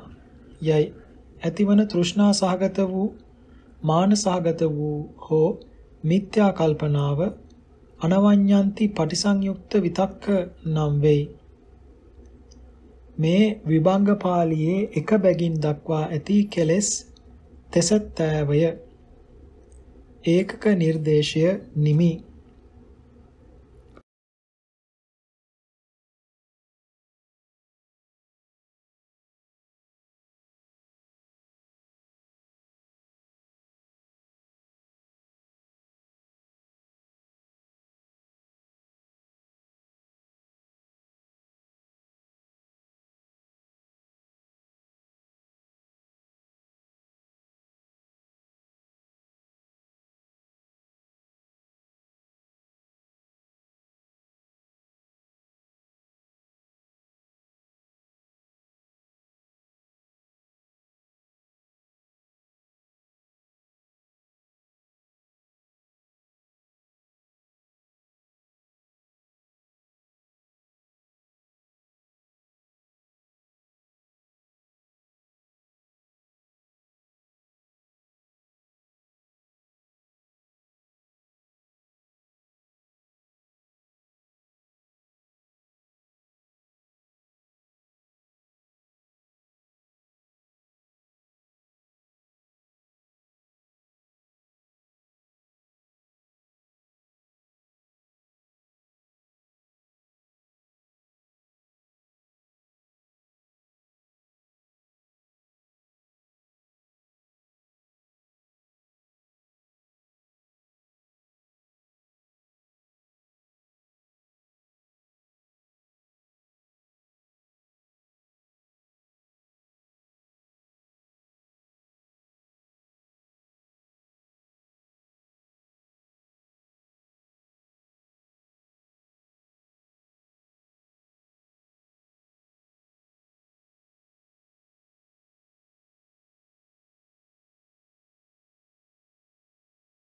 යයි ඇතිවන තෘෂ්ණා සහගත වූ මාන සහගත වූ හෝ මිත්‍යා කල්පනාව අනවඤ්ඤන්ති පටිසංයුක්ත විතක්ක නම් වෙයි. මේ විභංග පාළියේ එක බැගින් දක්වා ඇති කෙලෙස් තෙසත්තෑවය. ඒකක නිර්දේශය නිමි.